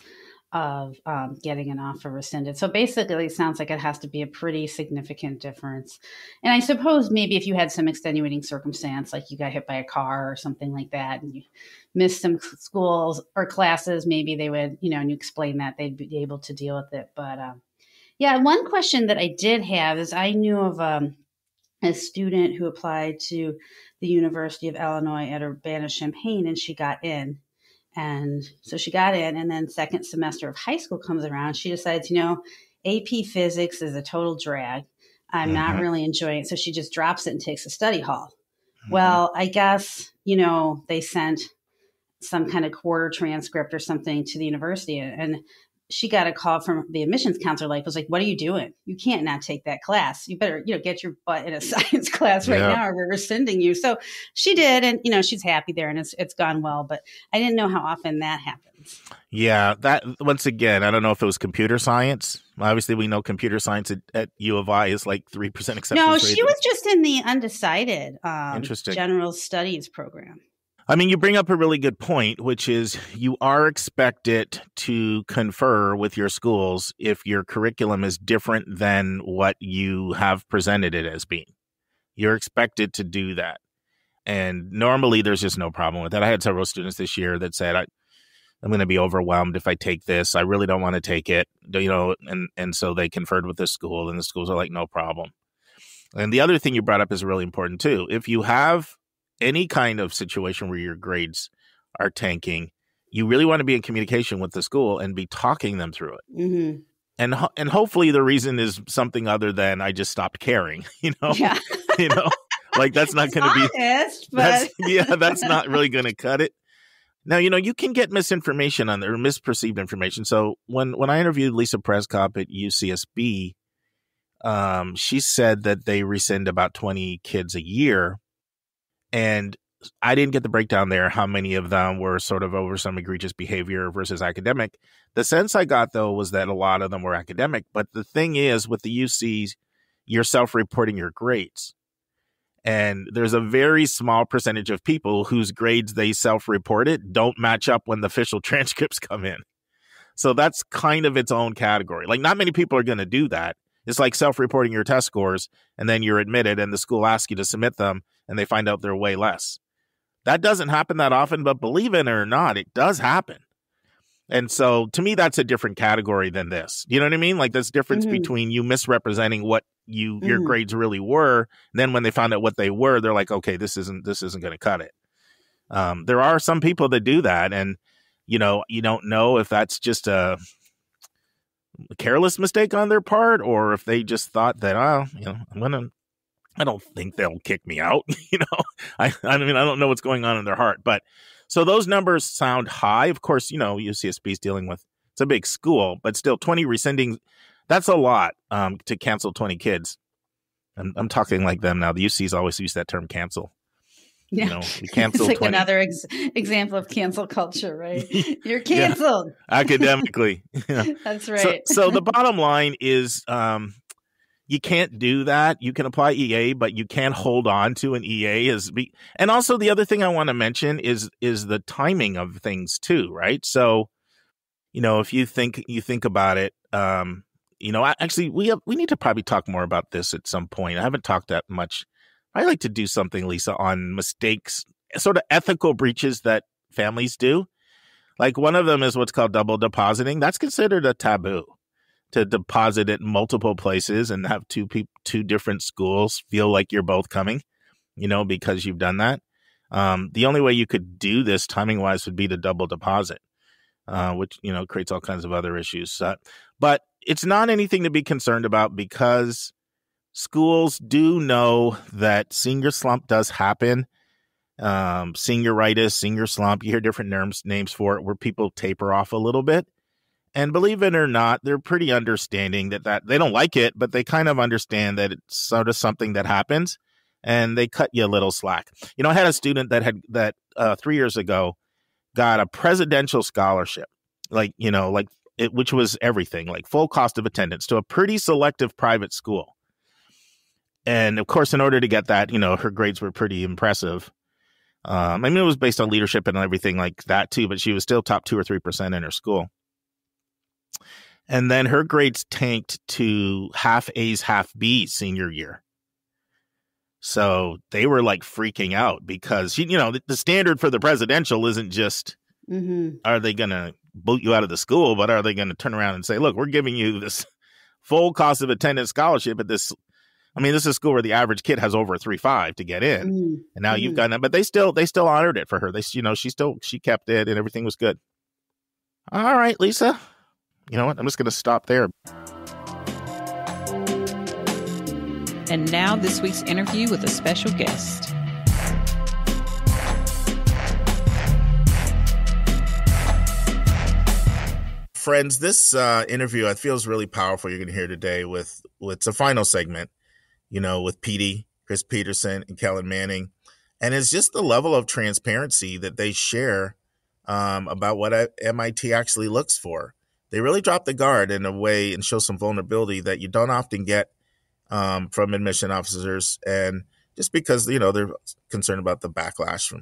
of getting an offer rescinded. So basically it sounds like it has to be a pretty significant difference. And I suppose maybe if you had some extenuating circumstance, like you got hit by a car or something like that, and you missed some schools or classes, maybe they would, you know, and you explain that, they'd be able to deal with it. But yeah, one question that I did have is I knew of a student who applied to the University of Illinois at Urbana-Champaign, and she got in. And so she got in, and then second semester of high school comes around. She decides, you know, AP physics is a total drag. I'm not really enjoying it. So she just drops it and takes a study hall. Well, I guess, you know, they sent some kind of quarter transcript or something to the university. And she got a call from the admissions counselor, like, was like, what are you doing? You can't not take that class. You better, you know, get your butt in a science class right now, or we're rescinding you. So she did. And, you know, she's happy there and it's gone well, but I didn't know how often that happens. Yeah. That, once again, I don't know if it was computer science. Obviously we know computer science at U of I is like 3% acceptance. No, she was just in the undecided general studies program. I mean, you bring up a really good point, which is you are expected to confer with your schools if your curriculum is different than what you have presented it as being. You're expected to do that. And normally there's just no problem with that. I had several students this year that said, I'm going to be overwhelmed if I take this. I really don't want to take it. You know, and so they conferred with the school, and the schools are like, no problem. And the other thing you brought up is really important too. If you have any kind of situation where your grades are tanking, you really want to be in communication with the school and be talking them through it. And hopefully the reason is something other than I just stopped caring, you know, you know, like that's not going to be, that's not really going to cut it. Now, you know, you can get misinformation on there, misperceived information. So when I interviewed Lisa Prescott at UCSB, she said that they rescind about 20 kids a year. And I didn't get the breakdown there, how many of them were sort of over some egregious behavior versus academic. The sense I got, though, was that a lot of them were academic. But the thing is, with the UCs, you're self-reporting your grades. And there's a very small percentage of people whose grades they self-reported don't match up when the official transcripts come in. So that's kind of its own category. Like, not many people are going to do that. It's like self-reporting your test scores, and then you're admitted, and the school asks you to submit them, and they find out they're way less. That doesn't happen that often, but believe it or not, it does happen. And so to me, that's a different category than this. You know what I mean? Like, there's a difference between you misrepresenting what you your grades really were. And then when they found out what they were, they're like, okay, this isn't going to cut it. There are some people that do that. And, you know, you don't know if that's just a careless mistake on their part, or if they just thought that, oh, you know, I don't think they'll kick me out. You know, I mean, I don't know what's going on in their heart. But so those numbers sound high. Of course, you know, UCSB is dealing with, it's a big school, but still 20 rescinding. That's a lot to cancel 20 kids. I'm talking like them now. The UCs always use that term cancel. Yeah. You know, we cancel. It's like 20. Another example of cancel culture, right? You're canceled. Yeah. Academically. Yeah. That's right. So the bottom line is, you can't do that. You can apply EA, but you can't hold on to an EA. And also the other thing I want to mention is the timing of things too, right? So, you know, if you think about it, you know, actually we need to probably talk more about this at some point. I haven't talked that much. I like to do something, Lisa, on mistakes, sort of ethical breaches that families do. Like, one of them is what's called double depositing. That's considered a taboo. To deposit at multiple places and have two different schools feel like you're both coming, you know, because you've done that. The only way you could do this timing wise would be to double deposit, which, you know, creates all kinds of other issues. But it's not anything to be concerned about, because schools do know that senior slump does happen. Senioritis, senior slump, you hear different names for it, where people taper off a little bit. And believe it or not, they're pretty understanding that they don't like it, but they kind of understand that it's sort of something that happens, and they cut you a little slack. You know, I had a student that 3 years ago got a presidential scholarship, like, you know, like it, which was everything, like full cost of attendance, to a pretty selective private school. And of course, in order to get that, you know, her grades were pretty impressive. I mean, it was based on leadership and everything like that too, but she was still top 2 or 3% in her school. And then her grades tanked to half A's, half B's senior year. So they were like freaking out, because, you know, the standard for the presidential isn't just, are they going to boot you out of the school, but are they going to turn around and say, look, we're giving you this full cost of attendance scholarship at this. I mean, this is a school where the average kid has over a 3.5 to get in. And now you've gotten it, but they still honored it for her. They, you know, she kept it, and everything was good. All right, Lisa. You know what? I'm just going to stop there. And now this week's interview with a special guest. Friends, this interview, I feel, is really powerful. You're going to hear today with it's a final segment, you know, with PD, Chris Peterson, and Kellen Manning. And it's just the level of transparency that they share about what MIT actually looks for. They really drop the guard in a way and show some vulnerability that you don't often get from admission officers. And just because, you know, they're concerned about the backlash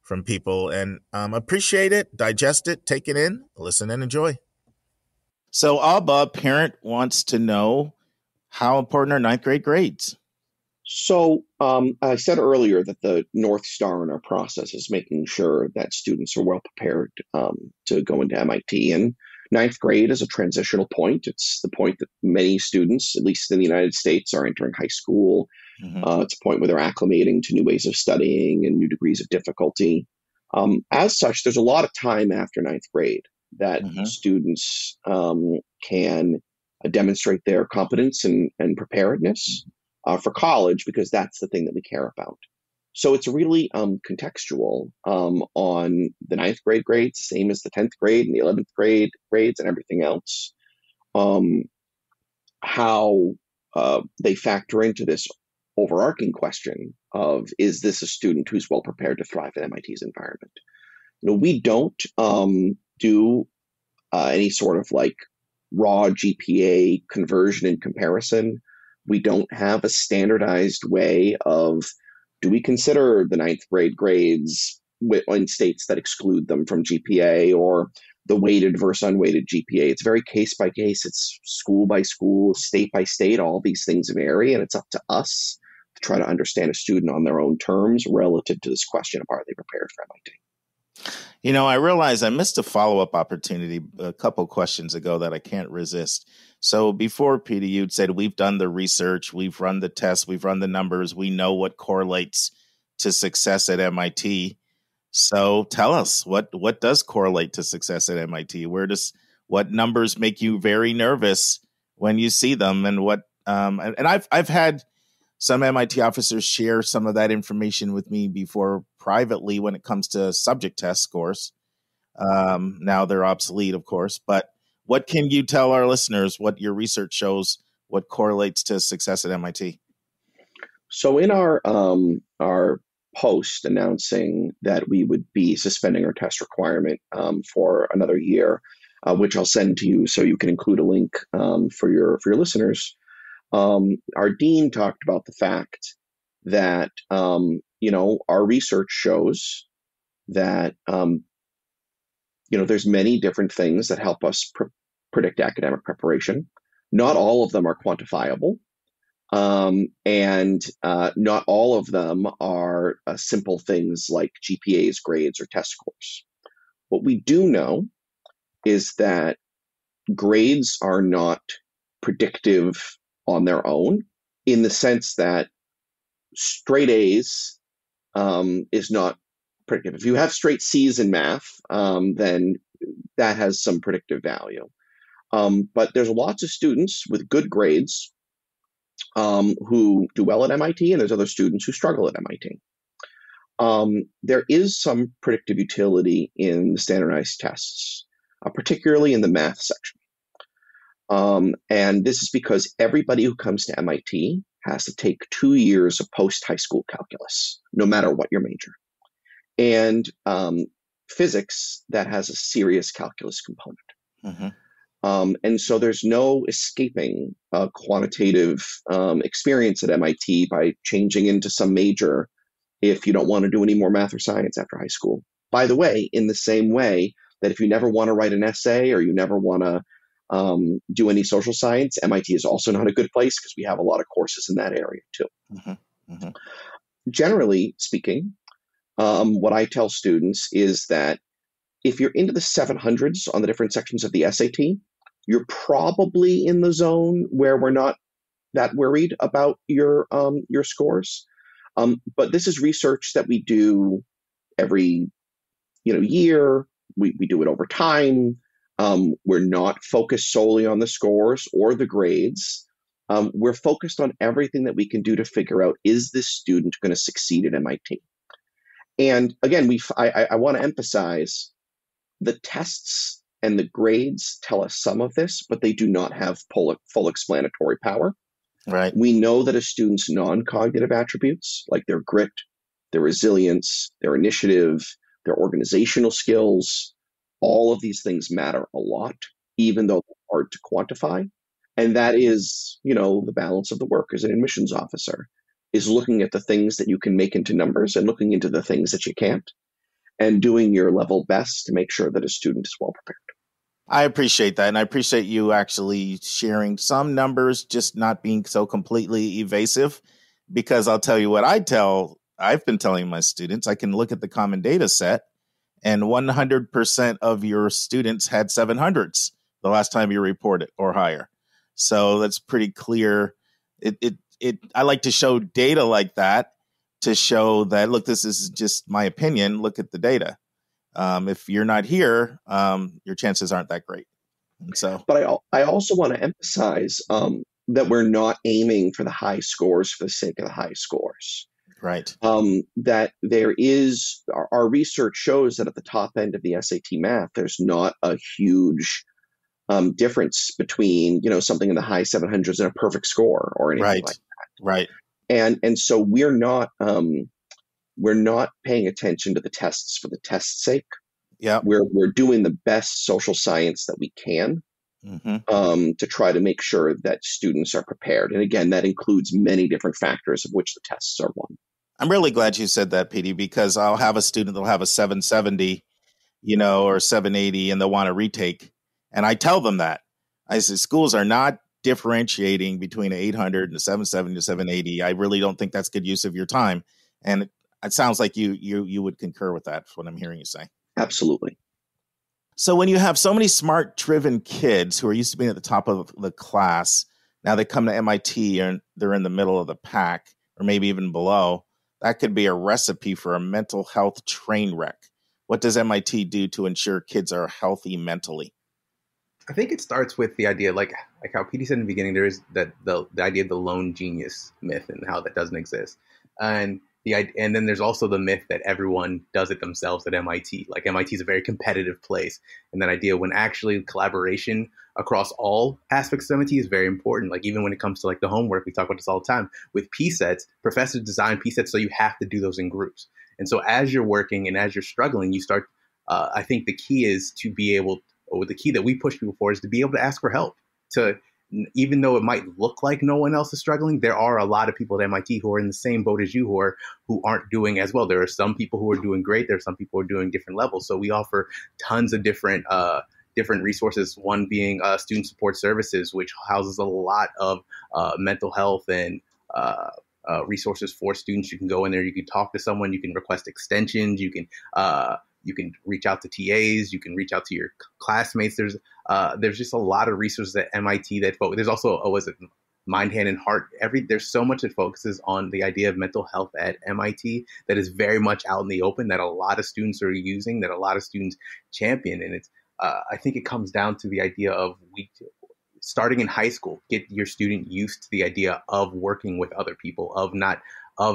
from people, and appreciate it, digest it, take it in, listen and enjoy. So Alba parent wants to know, how important are 9th grade grades? So I said earlier that the North Star in our process is making sure that students are well prepared to go into MIT. And 9th grade is a transitional point. It's the point that many students, at least in the United States, are entering high school. It's a point where they're acclimating to new ways of studying and new degrees of difficulty. As such, there's a lot of time after 9th grade that students can demonstrate their competence and preparedness for college, because that's the thing that we care about. So it's really contextual on the 9th grade grades, same as the 10th grade and the 11th grade grades and everything else, how they factor into this overarching question of, is this a student who's well prepared to thrive in MIT's environment? You know, we don't do any sort of like raw GPA conversion and comparison. We don't have a standardized way of, do we consider the ninth grade grades in states that exclude them from GPA, or the weighted versus unweighted GPA? It's very case by case. It's school by school, state by state. All these things vary, and it's up to us to try to understand a student on their own terms relative to this question of, are they prepared for MIT? You know, I realized I missed a follow-up opportunity a couple questions ago that I can't resist. So before, Peter, you'd said we've done the research, we've run the tests, we've run the numbers, we know what correlates to success at MIT. So tell us, what does correlate to success at MIT? What numbers make you very nervous when you see them? And what and I've had some MIT officers share some of that information with me before privately when it comes to subject test scores. Now they're obsolete, of course, but what can you tell our listeners, what your research shows, what correlates to success at MIT? So in our post announcing that we would be suspending our test requirement for another year, which I'll send to you so you can include a link for your listeners. Our dean talked about the fact that, you know, our research shows that, you know, there's many different things that help us predict academic preparation. Not all of them are quantifiable. And not all of them are simple things like GPAs, grades, or test scores. What we do know is that grades are not predictive on their own, in the sense that straight A's is not predictive. If you have straight C's in math, then that has some predictive value. But there's lots of students with good grades who do well at MIT, and there's other students who struggle at MIT. There is some predictive utility in the standardized tests, particularly in the math section. And this is because everybody who comes to MIT has to take 2 years of post-high school calculus, no matter what your major. And physics, that has a serious calculus component. Mm-hmm. And so there's no escaping quantitative experience at MIT by changing into some major if you don't want to do any more math or science after high school. By the way, in the same way that if you never want to write an essay or you never want to do any social science, MIT is also not a good place because we have a lot of courses in that area too. Mm-hmm. Mm-hmm. Generally speaking, what I tell students is that if you're into the 700s on the different sections of the SAT, you're probably in the zone where we're not that worried about your scores. But this is research that we do every year. We do it over time. We're not focused solely on the scores or the grades. We're focused on everything that we can do to figure out, is this student going to succeed at MIT? And again, I want to emphasize, the tests and the grades tell us some of this, but they do not have full explanatory power. Right. We know that a student's non-cognitive attributes, like their grit, their resilience, their initiative, their organizational skills, all of these things matter a lot, even though they're hard to quantify. And that is, the balance of the work as an admissions officer, is looking at the things that you can make into numbers and looking into the things that you can't, and doing your level best to make sure that a student is well prepared. I appreciate that. And I appreciate you actually sharing some numbers, just not being so completely evasive, because I'll tell you what I've been telling my students. I can look at the common data set, and 100% of your students had 700s the last time you reported, or higher. So that's pretty clear. I like to show data like that, to show that, look, this is just my opinion. Look at the data. If you're not here, your chances aren't that great. And so, but I also want to emphasize that we're not aiming for the high scores for the sake of the high scores. Right. That there is, our research shows that at the top end of the SAT math, there's not a huge difference between something in the high 700s and a perfect score or anything like that. Right. And so we're not paying attention to the tests for the test's sake. Yeah, we're doing the best social science that we can to try to make sure that students are prepared. And again, that includes many different factors, of which the tests are one. I'm really glad you said that, Petey, because I'll have a student that'll have a 770, you know, or 780, and they'll want to retake. And I tell them that. I said, schools are not differentiating between an 800 and a 770 to 780. I really don't think that's good use of your time. And it sounds like you would concur with that, what I'm hearing you say. Absolutely. So when you have so many smart, driven kids who are used to being at the top of the class, now they come to MIT and they're in the middle of the pack or maybe even below, that could be a recipe for a mental health train wreck. What does MIT do to ensure kids are healthy mentally? I think it starts with the idea, like how Petey said in the beginning, there is that the idea of the lone genius myth and how that doesn't exist. And then there's also the myth that everyone does it themselves at MIT. Like MIT is a very competitive place. And that idea when actually collaboration across all aspects of MIT is very important. Like even when it comes to like the homework, we talk about this all the time. With PSETs, professors design PSETs, so you have to do those in groups. And so as you're working and as you're struggling, you start, I think the key is to be able, or the key that we push people for is to be able to ask for help. To even though it might look like no one else is struggling, there are a lot of people at MIT who are in the same boat as you who aren't doing as well. There are some people who are doing great. There are some people who are doing different levels. So we offer tons of different different resources, one being Student Support Services, which houses a lot of mental health and resources for students. You can go in there. You can talk to someone. You can request extensions. You can reach out to TAs. You can reach out to your classmates. There's just a lot of resources at MIT that focus. There's also Mind, Hand, and Heart. There's so much that focuses on the idea of mental health at MIT that is very much out in the open, that a lot of students are using, that a lot of students champion. And it's I think it comes down to the idea of starting in high school, get your student used to the idea of working with other people, of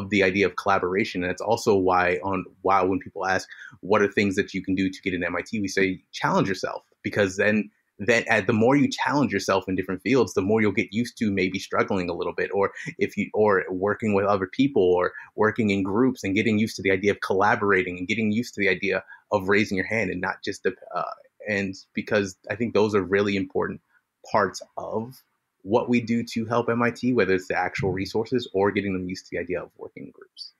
the idea of collaboration. And that's also why when people ask, what are things that you can do to get an MIT? We say, challenge yourself, because then the more you challenge yourself in different fields, the more you'll get used to maybe struggling a little bit, or working with other people, or working in groups, and getting used to the idea of collaborating, and getting used to the idea of raising your hand and not just and because I think those are really important parts of what we do to help MIT, whether it's the actual resources or getting them used to the idea of working in groups.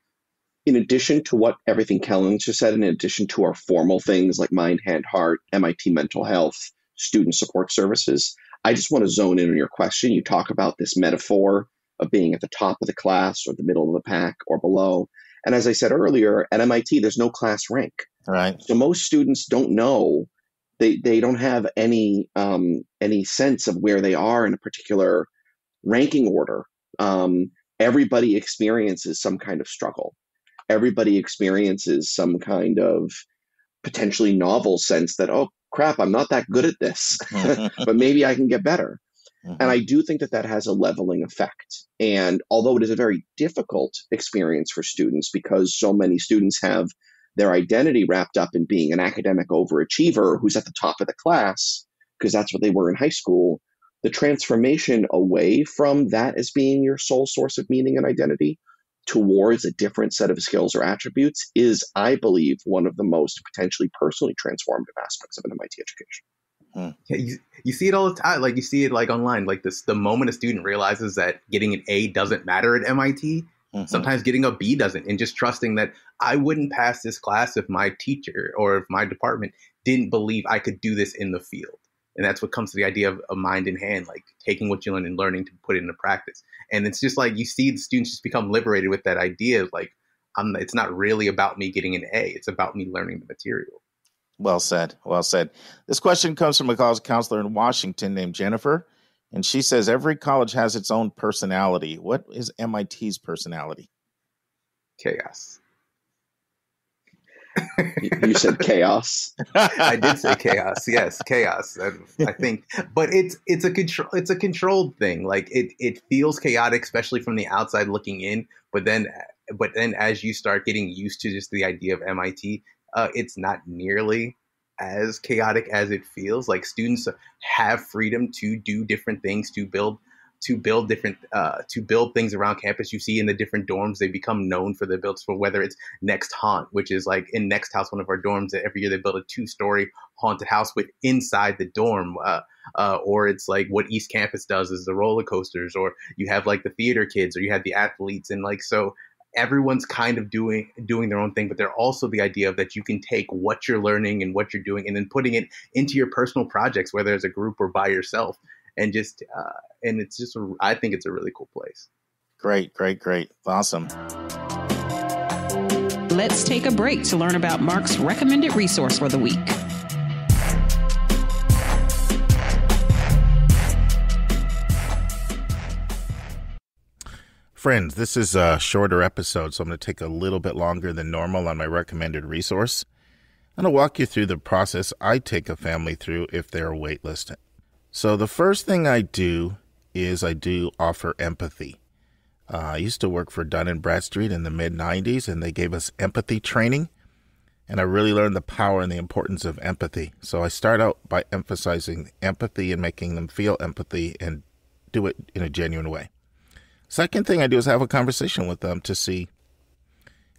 In addition to what everything Kellen just said, in addition to our formal things like Mind, Hand, Heart, MIT Mental Health, Student Support Services, I just want to zone in on your question. You talk about this metaphor of being at the top of the class or the middle of the pack or below. And as I said earlier, at MIT, there's no class rank. Right. So most students don't know. They don't have any sense of where they are in a particular ranking order. Everybody experiences some kind of struggle. Everybody experiences some kind of potentially novel sense that, oh, crap, I'm not that good at this, but maybe I can get better. And I do think that has a leveling effect. And although it is a very difficult experience for students, because so many students have their identity wrapped up in being an academic overachiever who's at the top of the class, because that's what they were in high school, the transformation away from that as being your sole source of meaning and identity towards a different set of skills or attributes is, I believe, one of the most potentially personally transformative aspects of an MIT education. Yeah, you see it all the time. Like you see it like online, like this, the moment a student realizes that getting an A doesn't matter at MIT, sometimes getting a B doesn't, and just trusting that I wouldn't pass this class if my teacher or if my department didn't believe I could do this in the field. And that's what comes to the idea of a mind in hand, like taking what you learn and learning to put it into practice. And it's just like you see the students just become liberated with that idea of like, it's not really about me getting an A. It's about me learning the material. Well said. Well said. This question comes from a college counselor in Washington named Jennifer. And she says, every college has its own personality. What is MIT's personality? Chaos. You said chaos. I did say chaos. Yes, chaos. I think, but it's a controlled thing. Like it feels chaotic, especially from the outside looking in. But then as you start getting used to just the idea of MIT, it's not nearly as chaotic as it feels. Like students have freedom to do different things, to build to build things around campus. You see in the different dorms, they become known for their builds, for whether it's Next Haunt, which is like in Next House, one of our dorms, that every year they build a 2-story haunted house with inside the dorm, or it's like what East Campus does is the roller coasters, or you have like the theater kids, or you have the athletes, and like, so everyone's kind of doing their own thing, but they're also the idea of that you can take what you're learning and what you're doing and then putting it into your personal projects, whether as a group or by yourself. And just, and it's just, I think it's a really cool place. Great. Awesome. Let's take a break to learn about Mark's recommended resource for the week. Friends, this is a shorter episode, so I'm going to take a little bit longer than normal on my recommended resource. I'm going to walk you through the process I take a family through if they're waitlisted. So the first thing I do is I do offer empathy. I used to work for Dun & Bradstreet in the mid-90s, and they gave us empathy training, and I really learned the power and the importance of empathy. So I start out by emphasizing empathy and making them feel empathy and do it in a genuine way. Second thing I do is have a conversation with them to see,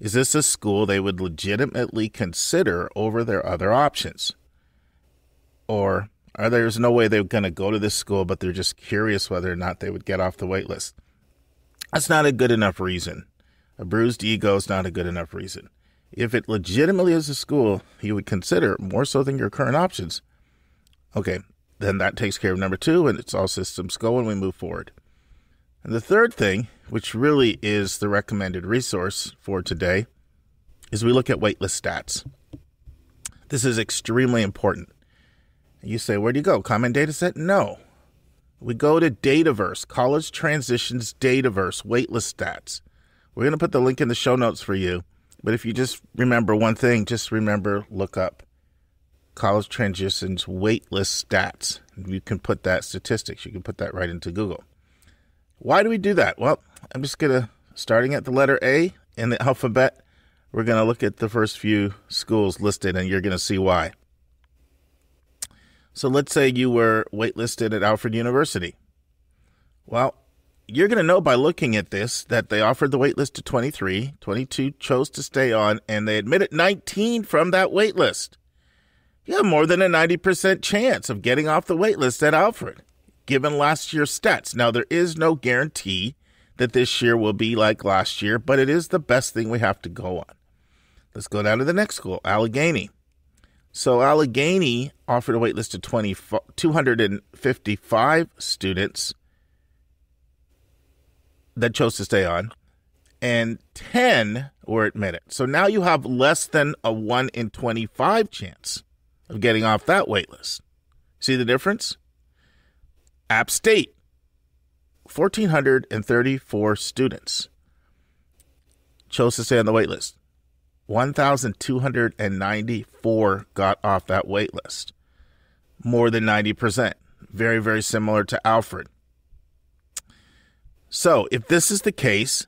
is this a school they would legitimately consider over their other options? Or there's no way they're going to go to this school, but they're just curious whether or not they would get off the wait list. That's not a good enough reason. A bruised ego is not a good enough reason. If it legitimately is a school you would consider more so than your current options, okay, then that takes care of number two, and it's all systems go and we move forward. And the third thing, which really is the recommended resource for today, is we look at waitlist stats. This is extremely important. You say, where do you go? Common data set? No. We go to Dataverse, College Transitions Dataverse, waitlist stats. We're going to put the link in the show notes for you. But if you just remember one thing, just remember, look up College Transitions waitlist stats. You can put that statistics. You can put that right into Google. Why do we do that? Well, I'm just going to, starting at the letter A in the alphabet, we're going to look at the first few schools listed, and you're going to see why. So let's say you were waitlisted at Alfred University. Well, you're going to know by looking at this that they offered the waitlist to 23, 22 chose to stay on, and they admitted 19 from that waitlist. You have more than a 90% chance of getting off the waitlist at Alfred, given last year's stats. Now, there is no guarantee that this year will be like last year, but it is the best thing we have to go on. Let's go down to the next school, Allegheny. So Allegheny offered a waitlist to 255 students that chose to stay on, and 10 were admitted. So now you have less than a 1 in 25 chance of getting off that waitlist. See the difference? App State, 1,434 students chose to stay on the waitlist. 1,294 got off that waitlist, more than 90%. Very, very similar to Alfred. So if this is the case,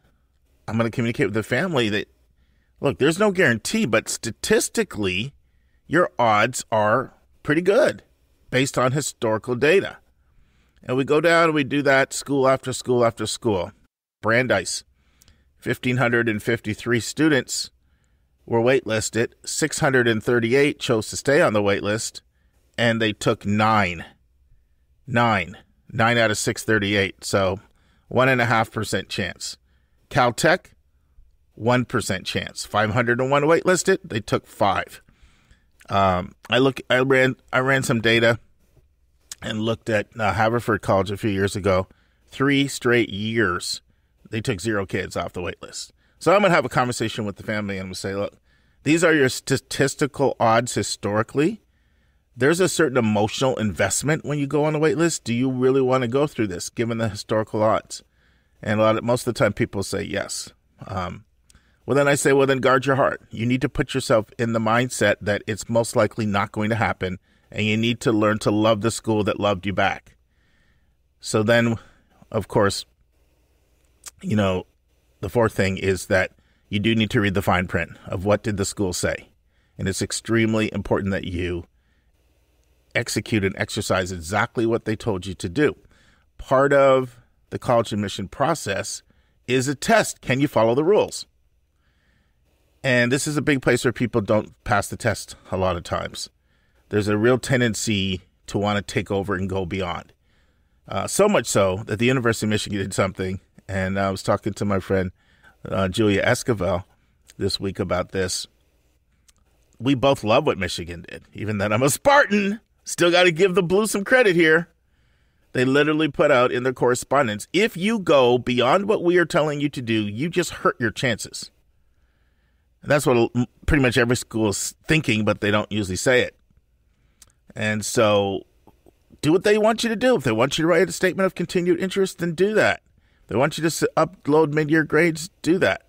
I'm going to communicate with the family that, look, there's no guarantee, but statistically, your odds are pretty good based on historical data. And we go down and we do that school after school after school. Brandeis, 1,553 students were waitlisted. 638 chose to stay on the waitlist, and they took nine out of 638. So 1.5% chance. Caltech, 1% chance. 501 waitlisted. They took 5. I ran some data and looked at Haverford College a few years ago. 3 straight years, they took 0 kids off the wait list. So I'm going to have a conversation with the family, and I'm going to say, look, these are your statistical odds historically. There's a certain emotional investment when you go on the wait list. Do you really want to go through this, given the historical odds? And most of the time people say yes. Well, then I say, well, then guard your heart. You need to put yourself in the mindset that it's most likely not going to happen, and you need to learn to love the school that loved you back. So then, of course, the fourth thing is that you do need to read the fine print of what did the school say. And it's extremely important that you execute and exercise exactly what they told you to do. Part of the college admission process is a test. Can you follow the rules? And this is a big place where people don't pass the test a lot of times. There's a real tendency to want to take over and go beyond. So much so that the University of Michigan did something, and I was talking to my friend Julia Esquivel this week about this. We both love what Michigan did, even that I'm a Spartan. Still got to give the Blue some credit here. They literally put out in their correspondence, if you go beyond what we are telling you to do, you just hurt your chances. And that's what pretty much every school is thinking, but they don't usually say it. And so do what they want you to do. If they want you to write a statement of continued interest, then do that. If they want you to upload mid-year grades, do that.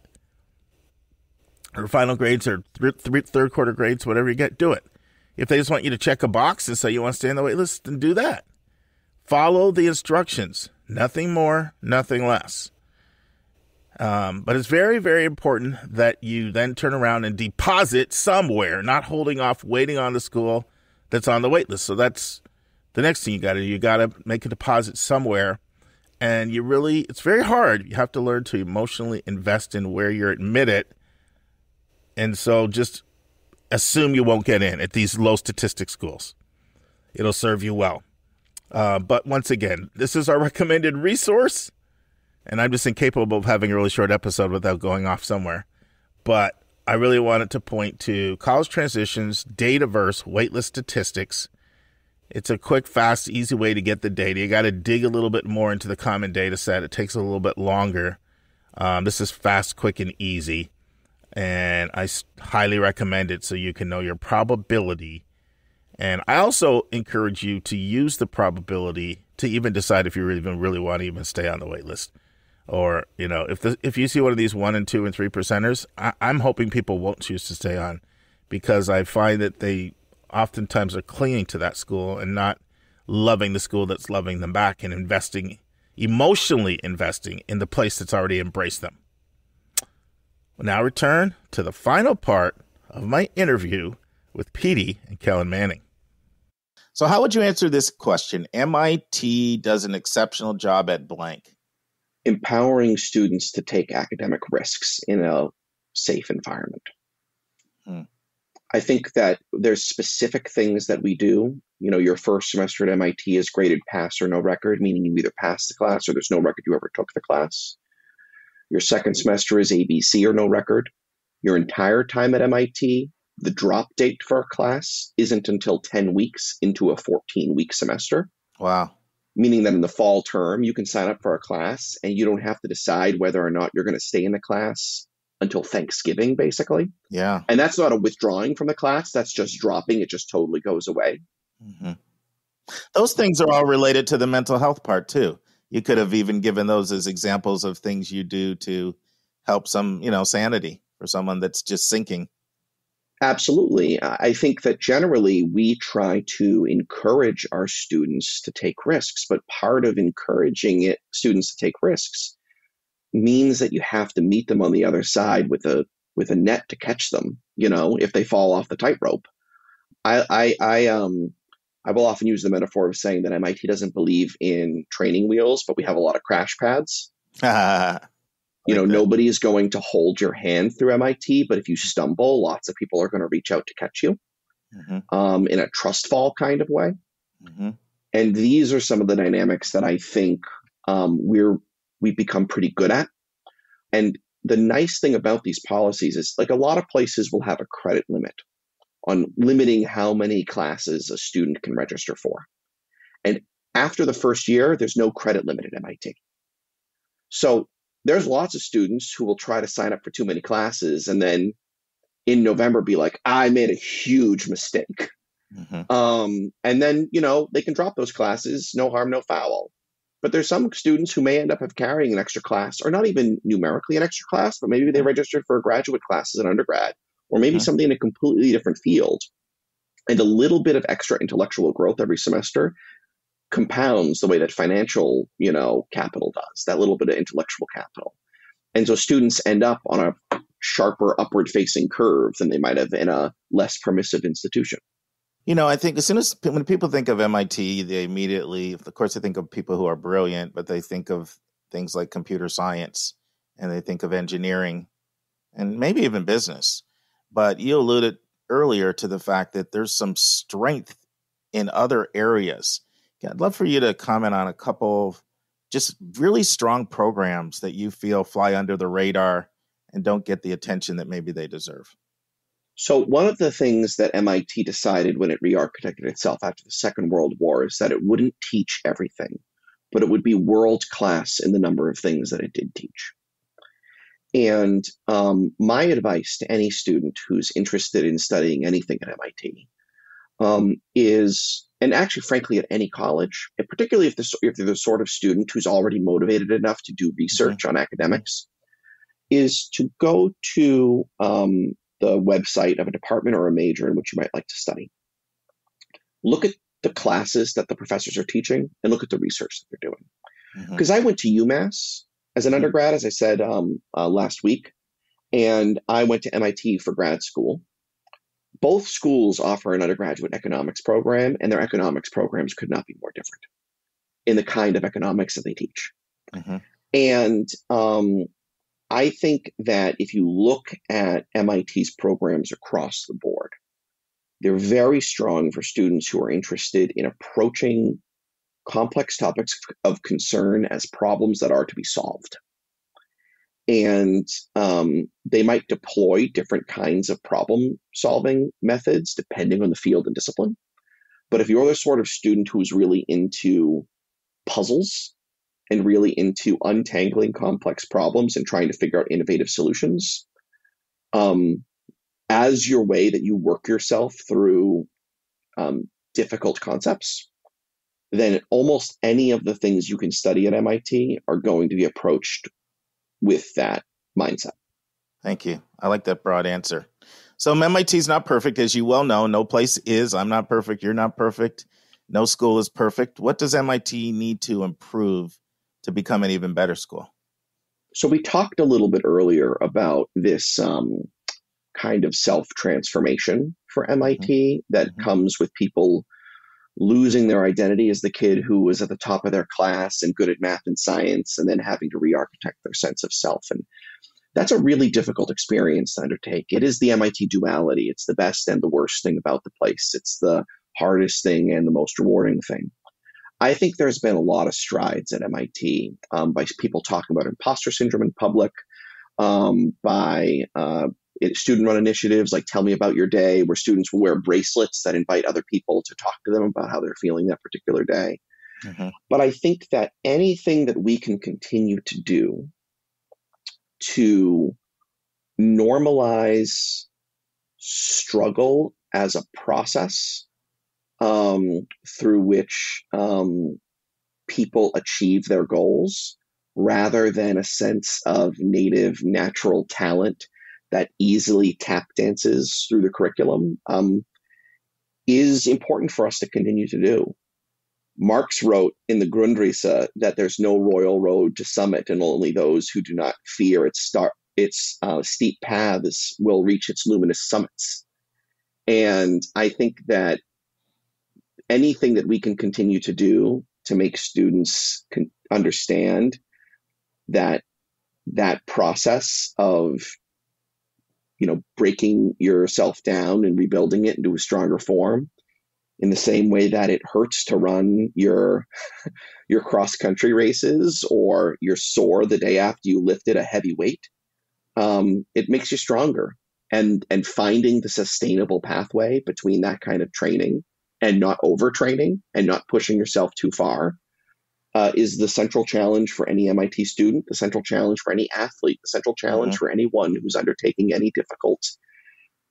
Or final grades or third quarter grades, whatever you get, do it. If they just want you to check a box and say you want to stay on the wait list, then do that. Follow the instructions. Nothing more, nothing less. But it's very, very important that you then turn around and deposit somewhere, not holding off, waiting on the school that's on the wait list. So that's the next thing you got to do. You got to make a deposit somewhere. And you really, it's very hard. You have to learn to emotionally invest in where you're admitted. And so just assume you won't get in at these low statistic schools. It'll serve you well. But once again, this is our recommended resource. And I'm just incapable of having a really short episode without going off somewhere. But I really wanted to point to College Transitions Dataverse Waitlist Statistics. It's a quick, fast, easy way to get the data. You got to dig a little bit more into the common data set. It takes a little bit longer. This is fast, quick, and easy. And I highly recommend it so you can know your probability. And I also encourage you to use the probability to even decide if you really want to even stay on the wait list. Or, you know, if you see one of these 1, 2, and 3 percenters, I'm hoping people won't choose to stay on, because I find that they oftentimes are clinging to that school and not loving the school that's loving them back and investing, emotionally investing in the place that's already embraced them. We'll now return to the final part of my interview with Petey and Kellen Manning. So how would you answer this question? MIT does an exceptional job at blank. Empowering students to take academic risks in a safe environment. Hmm. I think that there's specific things that we do. You know, your first semester at MIT is graded pass or no record, meaning you either pass the class or there's no record you ever took the class. Your second semester is ABC or no record. Your entire time at MIT, the drop date for a class isn't until 10 weeks into a 14-week semester. Wow. Meaning that in the fall term, you can sign up for a class and you don't have to decide whether or not you're going to stay in the class until Thanksgiving, basically. Yeah. And that's not a withdrawing from the class. That's just dropping. It just totally goes away. Mm-hmm. Those things are all related to the mental health part, too. You could have even given those as examples of things you do to help some, you know, sanity for someone that's just sinking. Absolutely. I think that generally we try to encourage our students to take risks, but part of encouraging students to take risks means that you have to meet them on the other side with a net to catch them, you know, if they fall off the tightrope. I will often use the metaphor of saying that MIT doesn't believe in training wheels, but we have a lot of crash pads. You know, nobody is going to hold your hand through MIT, but if you stumble, lots of people are going to reach out to catch you in a trust fall kind of way. Mm-hmm. And these are some of the dynamics that I think we've become pretty good at. And the nice thing about these policies is, like, a lot of places will have a credit limit on limiting how many classes a student can register for. And after the first year, there's no credit limit at MIT. So there's lots of students who will try to sign up for too many classes and then in November be like, I made a huge mistake. Mm-hmm. And then, you know, they can drop those classes, no harm, no foul. But there's some students who may end up carrying an extra class, or not even numerically an extra class, but maybe they registered for a graduate class as an undergrad, or maybe something in a completely different field. And a little bit of extra intellectual growth every semester compounds the way that financial, you know, capital does, that little bit of intellectual capital. And so students end up on a sharper upward facing curve than they might have in a less permissive institution. You know, I think when people think of MIT, they immediately, of course, they think of people who are brilliant, but they think of things like computer science, and they think of engineering and maybe even business. But you alluded earlier to the fact that there's some strength in other areas. I'd love for you to comment on a couple of just really strong programs that you feel fly under the radar and don't get the attention that maybe they deserve. So one of the things that MIT decided when it re-architected itself after the Second World War is that it wouldn't teach everything, but it would be world-class in the number of things that it did teach. And my advice to any student who's interested in studying anything at MIT is, and actually, frankly, at any college, particularly if they're the sort of student who's already motivated enough to do research on academics, is to go to the website of a department or a major in which you might like to study. Look at the classes that the professors are teaching and look at the research that they're doing. Because I went to UMass as an undergrad, as I said last week, and I went to MIT for grad school. Both schools offer an undergraduate economics program, and their economics programs could not be more different in the kind of economics that they teach. And I think that if you look at MIT's programs across the board, they're very strong for students who are interested in approaching complex topics of concern as problems that are to be solved. And they might deploy different kinds of problem solving methods depending on the field and discipline. But if you're the sort of student who's really into puzzles and really into untangling complex problems and trying to figure out innovative solutions, as your way that you work yourself through difficult concepts, then almost any of the things you can study at MIT are going to be approached with that mindset. Thank you. I like that broad answer. So MIT is not perfect, as you well know. No place is. I'm not perfect. You're not perfect. No school is perfect. What does MIT need to improve to become an even better school? So we talked a little bit earlier about this kind of self-transformation for MIT that comes with people losing their identity as the kid who was at the top of their class and good at math and science, and then having to re-architect their sense of self. And that's a really difficult experience to undertake. It is the MIT duality. It's the best and the worst thing about the place. It's the hardest thing and the most rewarding thing. I think there's been a lot of strides at MIT by people talking about imposter syndrome in public, by student-run initiatives like Tell Me About Your Day, where students will wear bracelets that invite other people to talk to them about how they're feeling that particular day. But I think that anything that we can continue to do to normalize struggle as a process through which people achieve their goals, rather than a sense of native natural talent that easily tap dances through the curriculum, is important for us to continue to do. Marx wrote in the Grundrisse that there's no royal road to summit, and only those who do not fear its steep paths will reach its luminous summits. And I think that anything that we can continue to do to make students understand that that process of breaking yourself down and rebuilding it into a stronger form, in the same way that it hurts to run your cross-country races, or you're sore the day after you lifted a heavy weight, it makes you stronger. And finding the sustainable pathway between that kind of training and not overtraining and not pushing yourself too far is the central challenge for any MIT student, the central challenge for any athlete, the central challenge for anyone who's undertaking any difficult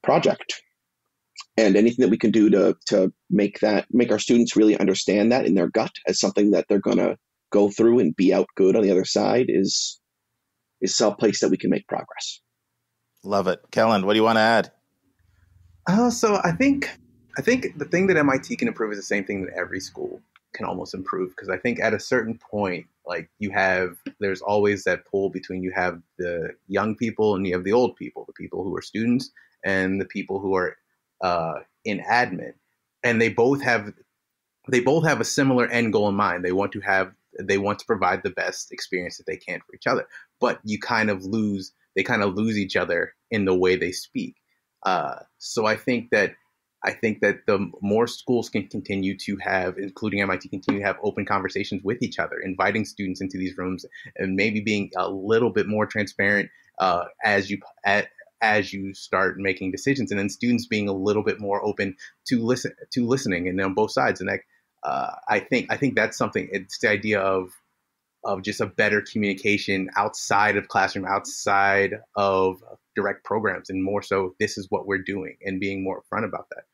project. And anything that we can do to make our students really understand that in their gut as something that they're going to go through and be out good on the other side is some place that we can make progress. Love it. Kellen, what do you want to add? So I think the thing that MIT can improve is the same thing that every school can almost improve, because I think at a certain point, there's always that pull between, you have the young people and you have the old people, the people who are students and the people who are in admin, and they both have a similar end goal in mind. They want to have they want to provide the best experience that they can for each other. But you kind of lose, they kind of lose each other in the way they speak. So I think that the more schools can continue to have, including MIT, continue to have open conversations with each other, inviting students into these rooms, and maybe being a little bit more transparent as you start making decisions, and then students being a little bit more open to listening, and on both sides. And I think that's something. It's the idea of just a better communication outside of classroom, outside of direct programs, and more so this is what we're doing and being more upfront about that.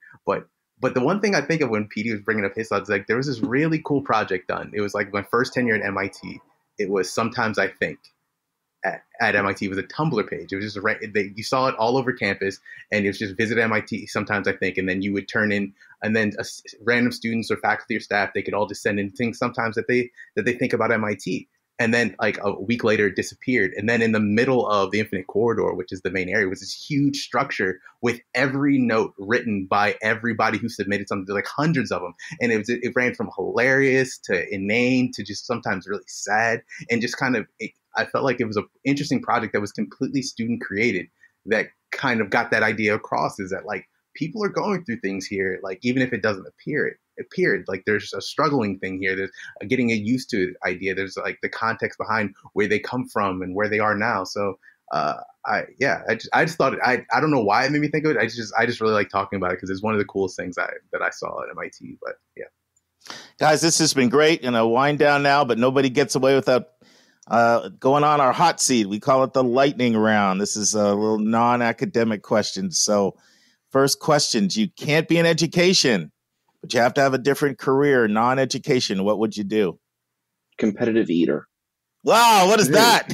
But the one thing I think of when PD was bringing up his thoughts, like, there was this really cool project done. It was like my first tenure at MIT. It was Sometimes I Think at MIT. It was a Tumblr page. It was just you saw it all over campus, and it was just visit MIT Sometimes I Think, and then you would turn in, and then random students or faculty or staff, they could all just send in things sometimes that they think about MIT. And then like a week later, it disappeared. And then in the middle of the Infinite Corridor, which is the main area, was this huge structure with every note written by everybody who submitted something, like hundreds of them. And it ran from hilarious to inane to just sometimes really sad. And just kind of, I felt like it was an interesting project that was completely student created that kind of got that idea across, is that like people are going through things here. Like, even if it doesn't appear it. Appeared like there's a struggling thing here. There's a getting used to idea. There's like the context behind where they come from and where they are now. So I just thought I don't know why it made me think of it. I just really like talking about it because it's one of the coolest things that I saw at MIT. But yeah, guys, this has been great. Gonna wind down now, but nobody gets away without going on our hot seat. We call it the lightning round. This is a little non-academic question. So first questions: you can't be in education, but you have to have a different career, non-education. What would you do? Competitive eater. Wow, what is that?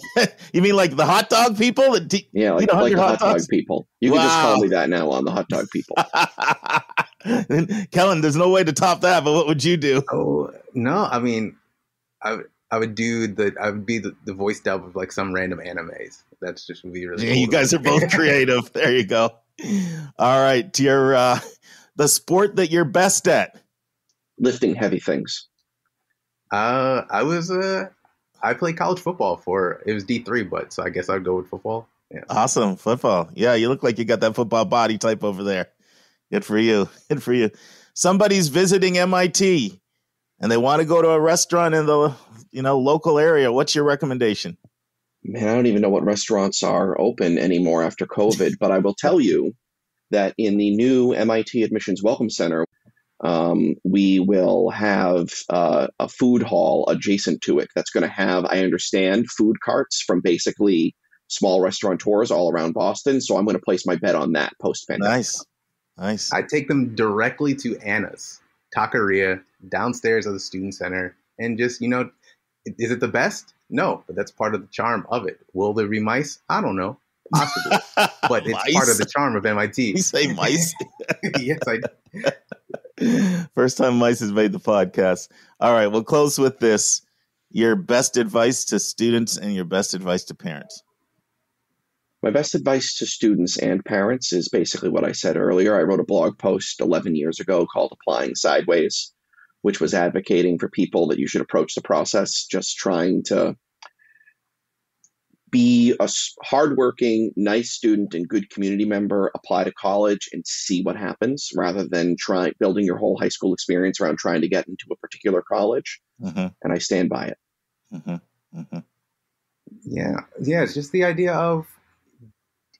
You mean like the hot dog people? Yeah, like the hot dog people. You can just call me that now on the hot dog people. Kellen, there's no way to top that, but what would you do? Oh, no, I mean, I would be the voice dub of like some random animes. That's just would be really cool. You guys are both creative. There you go. All right, to your... the sport that you're best at? Lifting heavy things. I played college football it was D3, but so I guess I'd go with football. Yeah. Awesome. Football. Yeah. You look like you got that football body type over there. Good for you. Somebody's visiting MIT and they want to go to a restaurant in the, local area. What's your recommendation? Man, I don't even know what restaurants are open anymore after COVID, but I will tell you that in the new MIT Admissions Welcome Center, we will have a food hall adjacent to it that's going to have, I understand, food carts from basically small restaurateurs all around Boston. So I'm going to place my bet on that post-pandemic. Nice. I take them directly to Anna's Taqueria downstairs of the Student Center, and just, is it the best? No, but that's part of the charm of it. Will there be mice? I don't know. Possibly, but it's part of the charm of MIT. You say mice? Yes, I do. First time mice has made the podcast. All right, we'll close with this. Your best advice to students and your best advice to parents. My best advice to students and parents is basically what I said earlier. I wrote a blog post 11 years ago called Applying Sideways, which was advocating for people that you should approach the process just trying to be a hardworking, nice student and good community member, apply to college and see what happens rather than building your whole high school experience around trying to get into a particular college. Uh-huh. And I stand by it. Uh-huh. Uh-huh. Yeah. Yeah. It's just the idea of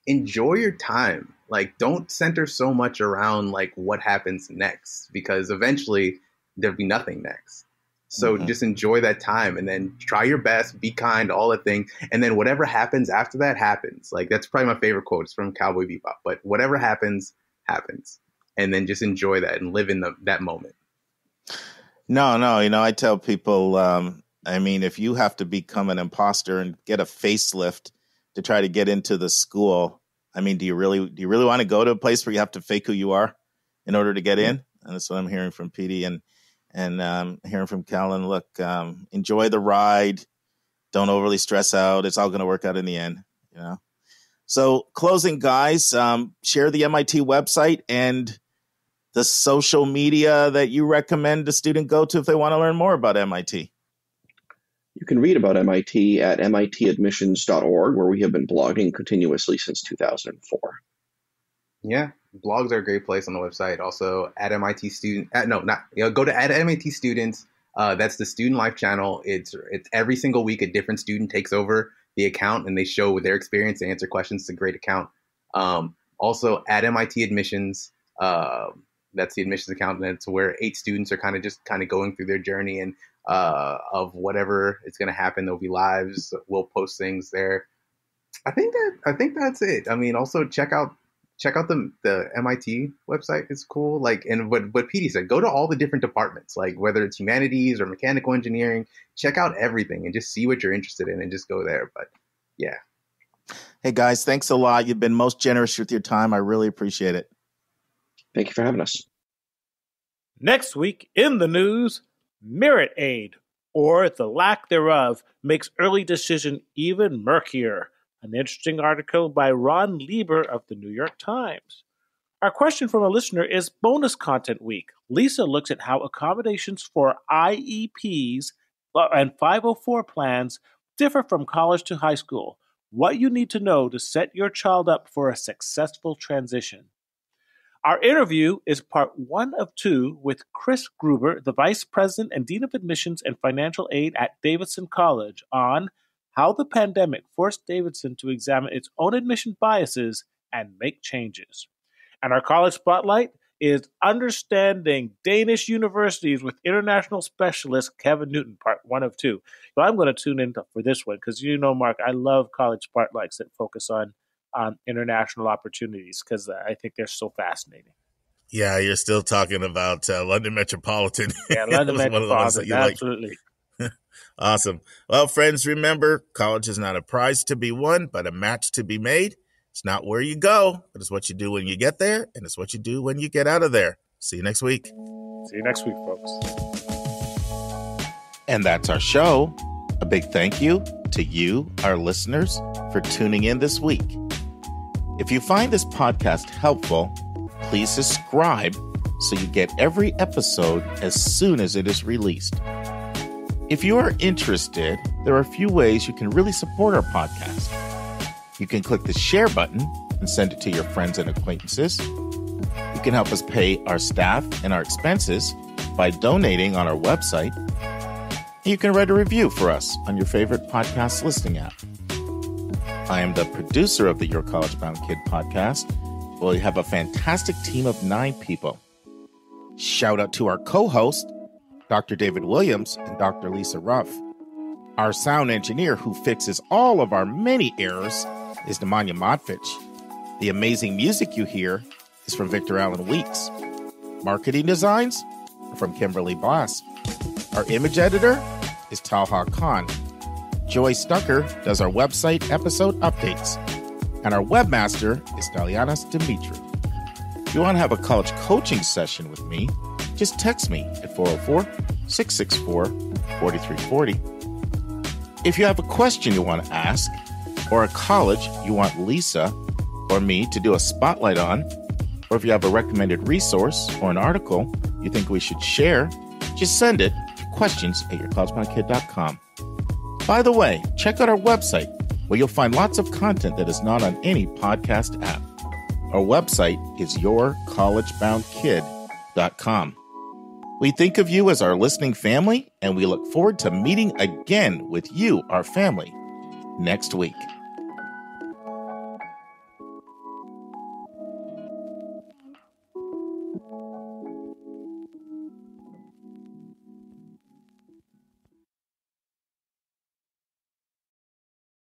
enjoy your time. Like, don't center so much around like what happens next, because eventually there'll be nothing next. So just enjoy that time and then try your best, be kind, all the things. And then whatever happens after that happens. Like, that's probably my favorite quote. It's from Cowboy Bebop. But whatever happens, happens. And then just enjoy that and live in that moment. No. I tell people, if you have to become an imposter and get a facelift to try to get into the school, do you really want to go to a place where you have to fake who you are in order to get in? And that's what I'm hearing from PD and hearing from Kellen. Look, enjoy the ride. Don't overly stress out. It's all going to work out in the end. So closing, guys, share the MIT website and the social media that you recommend a student go to if they want to learn more about MIT. You can read about MIT at mitadmissions.org, where we have been blogging continuously since 2004. Yeah, blogs are a great place on the website. Also, at MIT student, go to at MIT students. That's the Student Life channel. It's every single week a different student takes over the account and they show their experience and answer questions. It's a great account. Also, at MIT admissions. That's the admissions account, and it's where 8 students are kind of going through their journey and of whatever is going to happen. There'll be lives. We'll post things there. I think that's it. I mean, also check out the MIT website. It's cool. Like, and what Petey said, go to all the different departments, like whether it's humanities or mechanical engineering, check out everything and just see what you're interested in and just go there. But yeah. Hey guys, thanks a lot. You've been most generous with your time. I really appreciate it. Thank you for having us. Next week in the news, merit aid, or the lack thereof, makes early decision even murkier. An interesting article by Ron Lieber of the New York Times. Our question from a listener is bonus content week. Lisa looks at how accommodations for IEPs and 504 plans differ from college to high school. What you need to know to set your child up for a successful transition. Our interview is part 1 of 2 with Chris Gruber, the Vice President and Dean of Admissions and Financial Aid at Davidson College, on how the pandemic forced Davidson to examine its own admission biases and make changes. And our college spotlight is Understanding Danish Universities with International Specialist Kevin Newton, part 1 of 2. So I'm going to tune in for this one because, you know, Mark, I love college spotlights that focus on international opportunities because I think they're so fascinating. Yeah, you're still talking about London Metropolitan. Yeah, London Metropolitan, absolutely. Like. Awesome. Well, friends, remember, college is not a prize to be won, but a match to be made. It's not where you go, but it's what you do when you get there, and it's what you do when you get out of there. See you next week. See you next week, folks. And that's our show. A big thank you to you, our listeners, for tuning in this week. If you find this podcast helpful, please subscribe so you get every episode as soon as it is released. If you are interested, there are a few ways you can really support our podcast. You can click the share button and send it to your friends and acquaintances. You can help us pay our staff and our expenses by donating on our website. You can write a review for us on your favorite podcast listening app. I am the producer of the Your College Bound Kid podcast. We have a fantastic team of 9 people. Shout out to our co-host, Dr. David Williams and Dr. Lisa Ruff. Our sound engineer who fixes all of our many errors is Nemanja Modvic. The amazing music you hear is from Victor Allen Weeks. Marketing designs are from Kimberly Boss. Our image editor is Talha Khan. Joy Stucker does our website episode updates. And our webmaster is Dalianas Dimitri. If you want to have a college coaching session with me, just text me at 404-664-4340. If you have a question you want to ask, or a college you want Lisa or me to do a spotlight on, or if you have a recommended resource or an article you think we should share, just send it to questions@yourcollegeboundkid.com. By the way, check out our website, where you'll find lots of content that is not on any podcast app. Our website is yourcollegeboundkid.com. We think of you as our listening family, and we look forward to meeting again with you, our family, next week.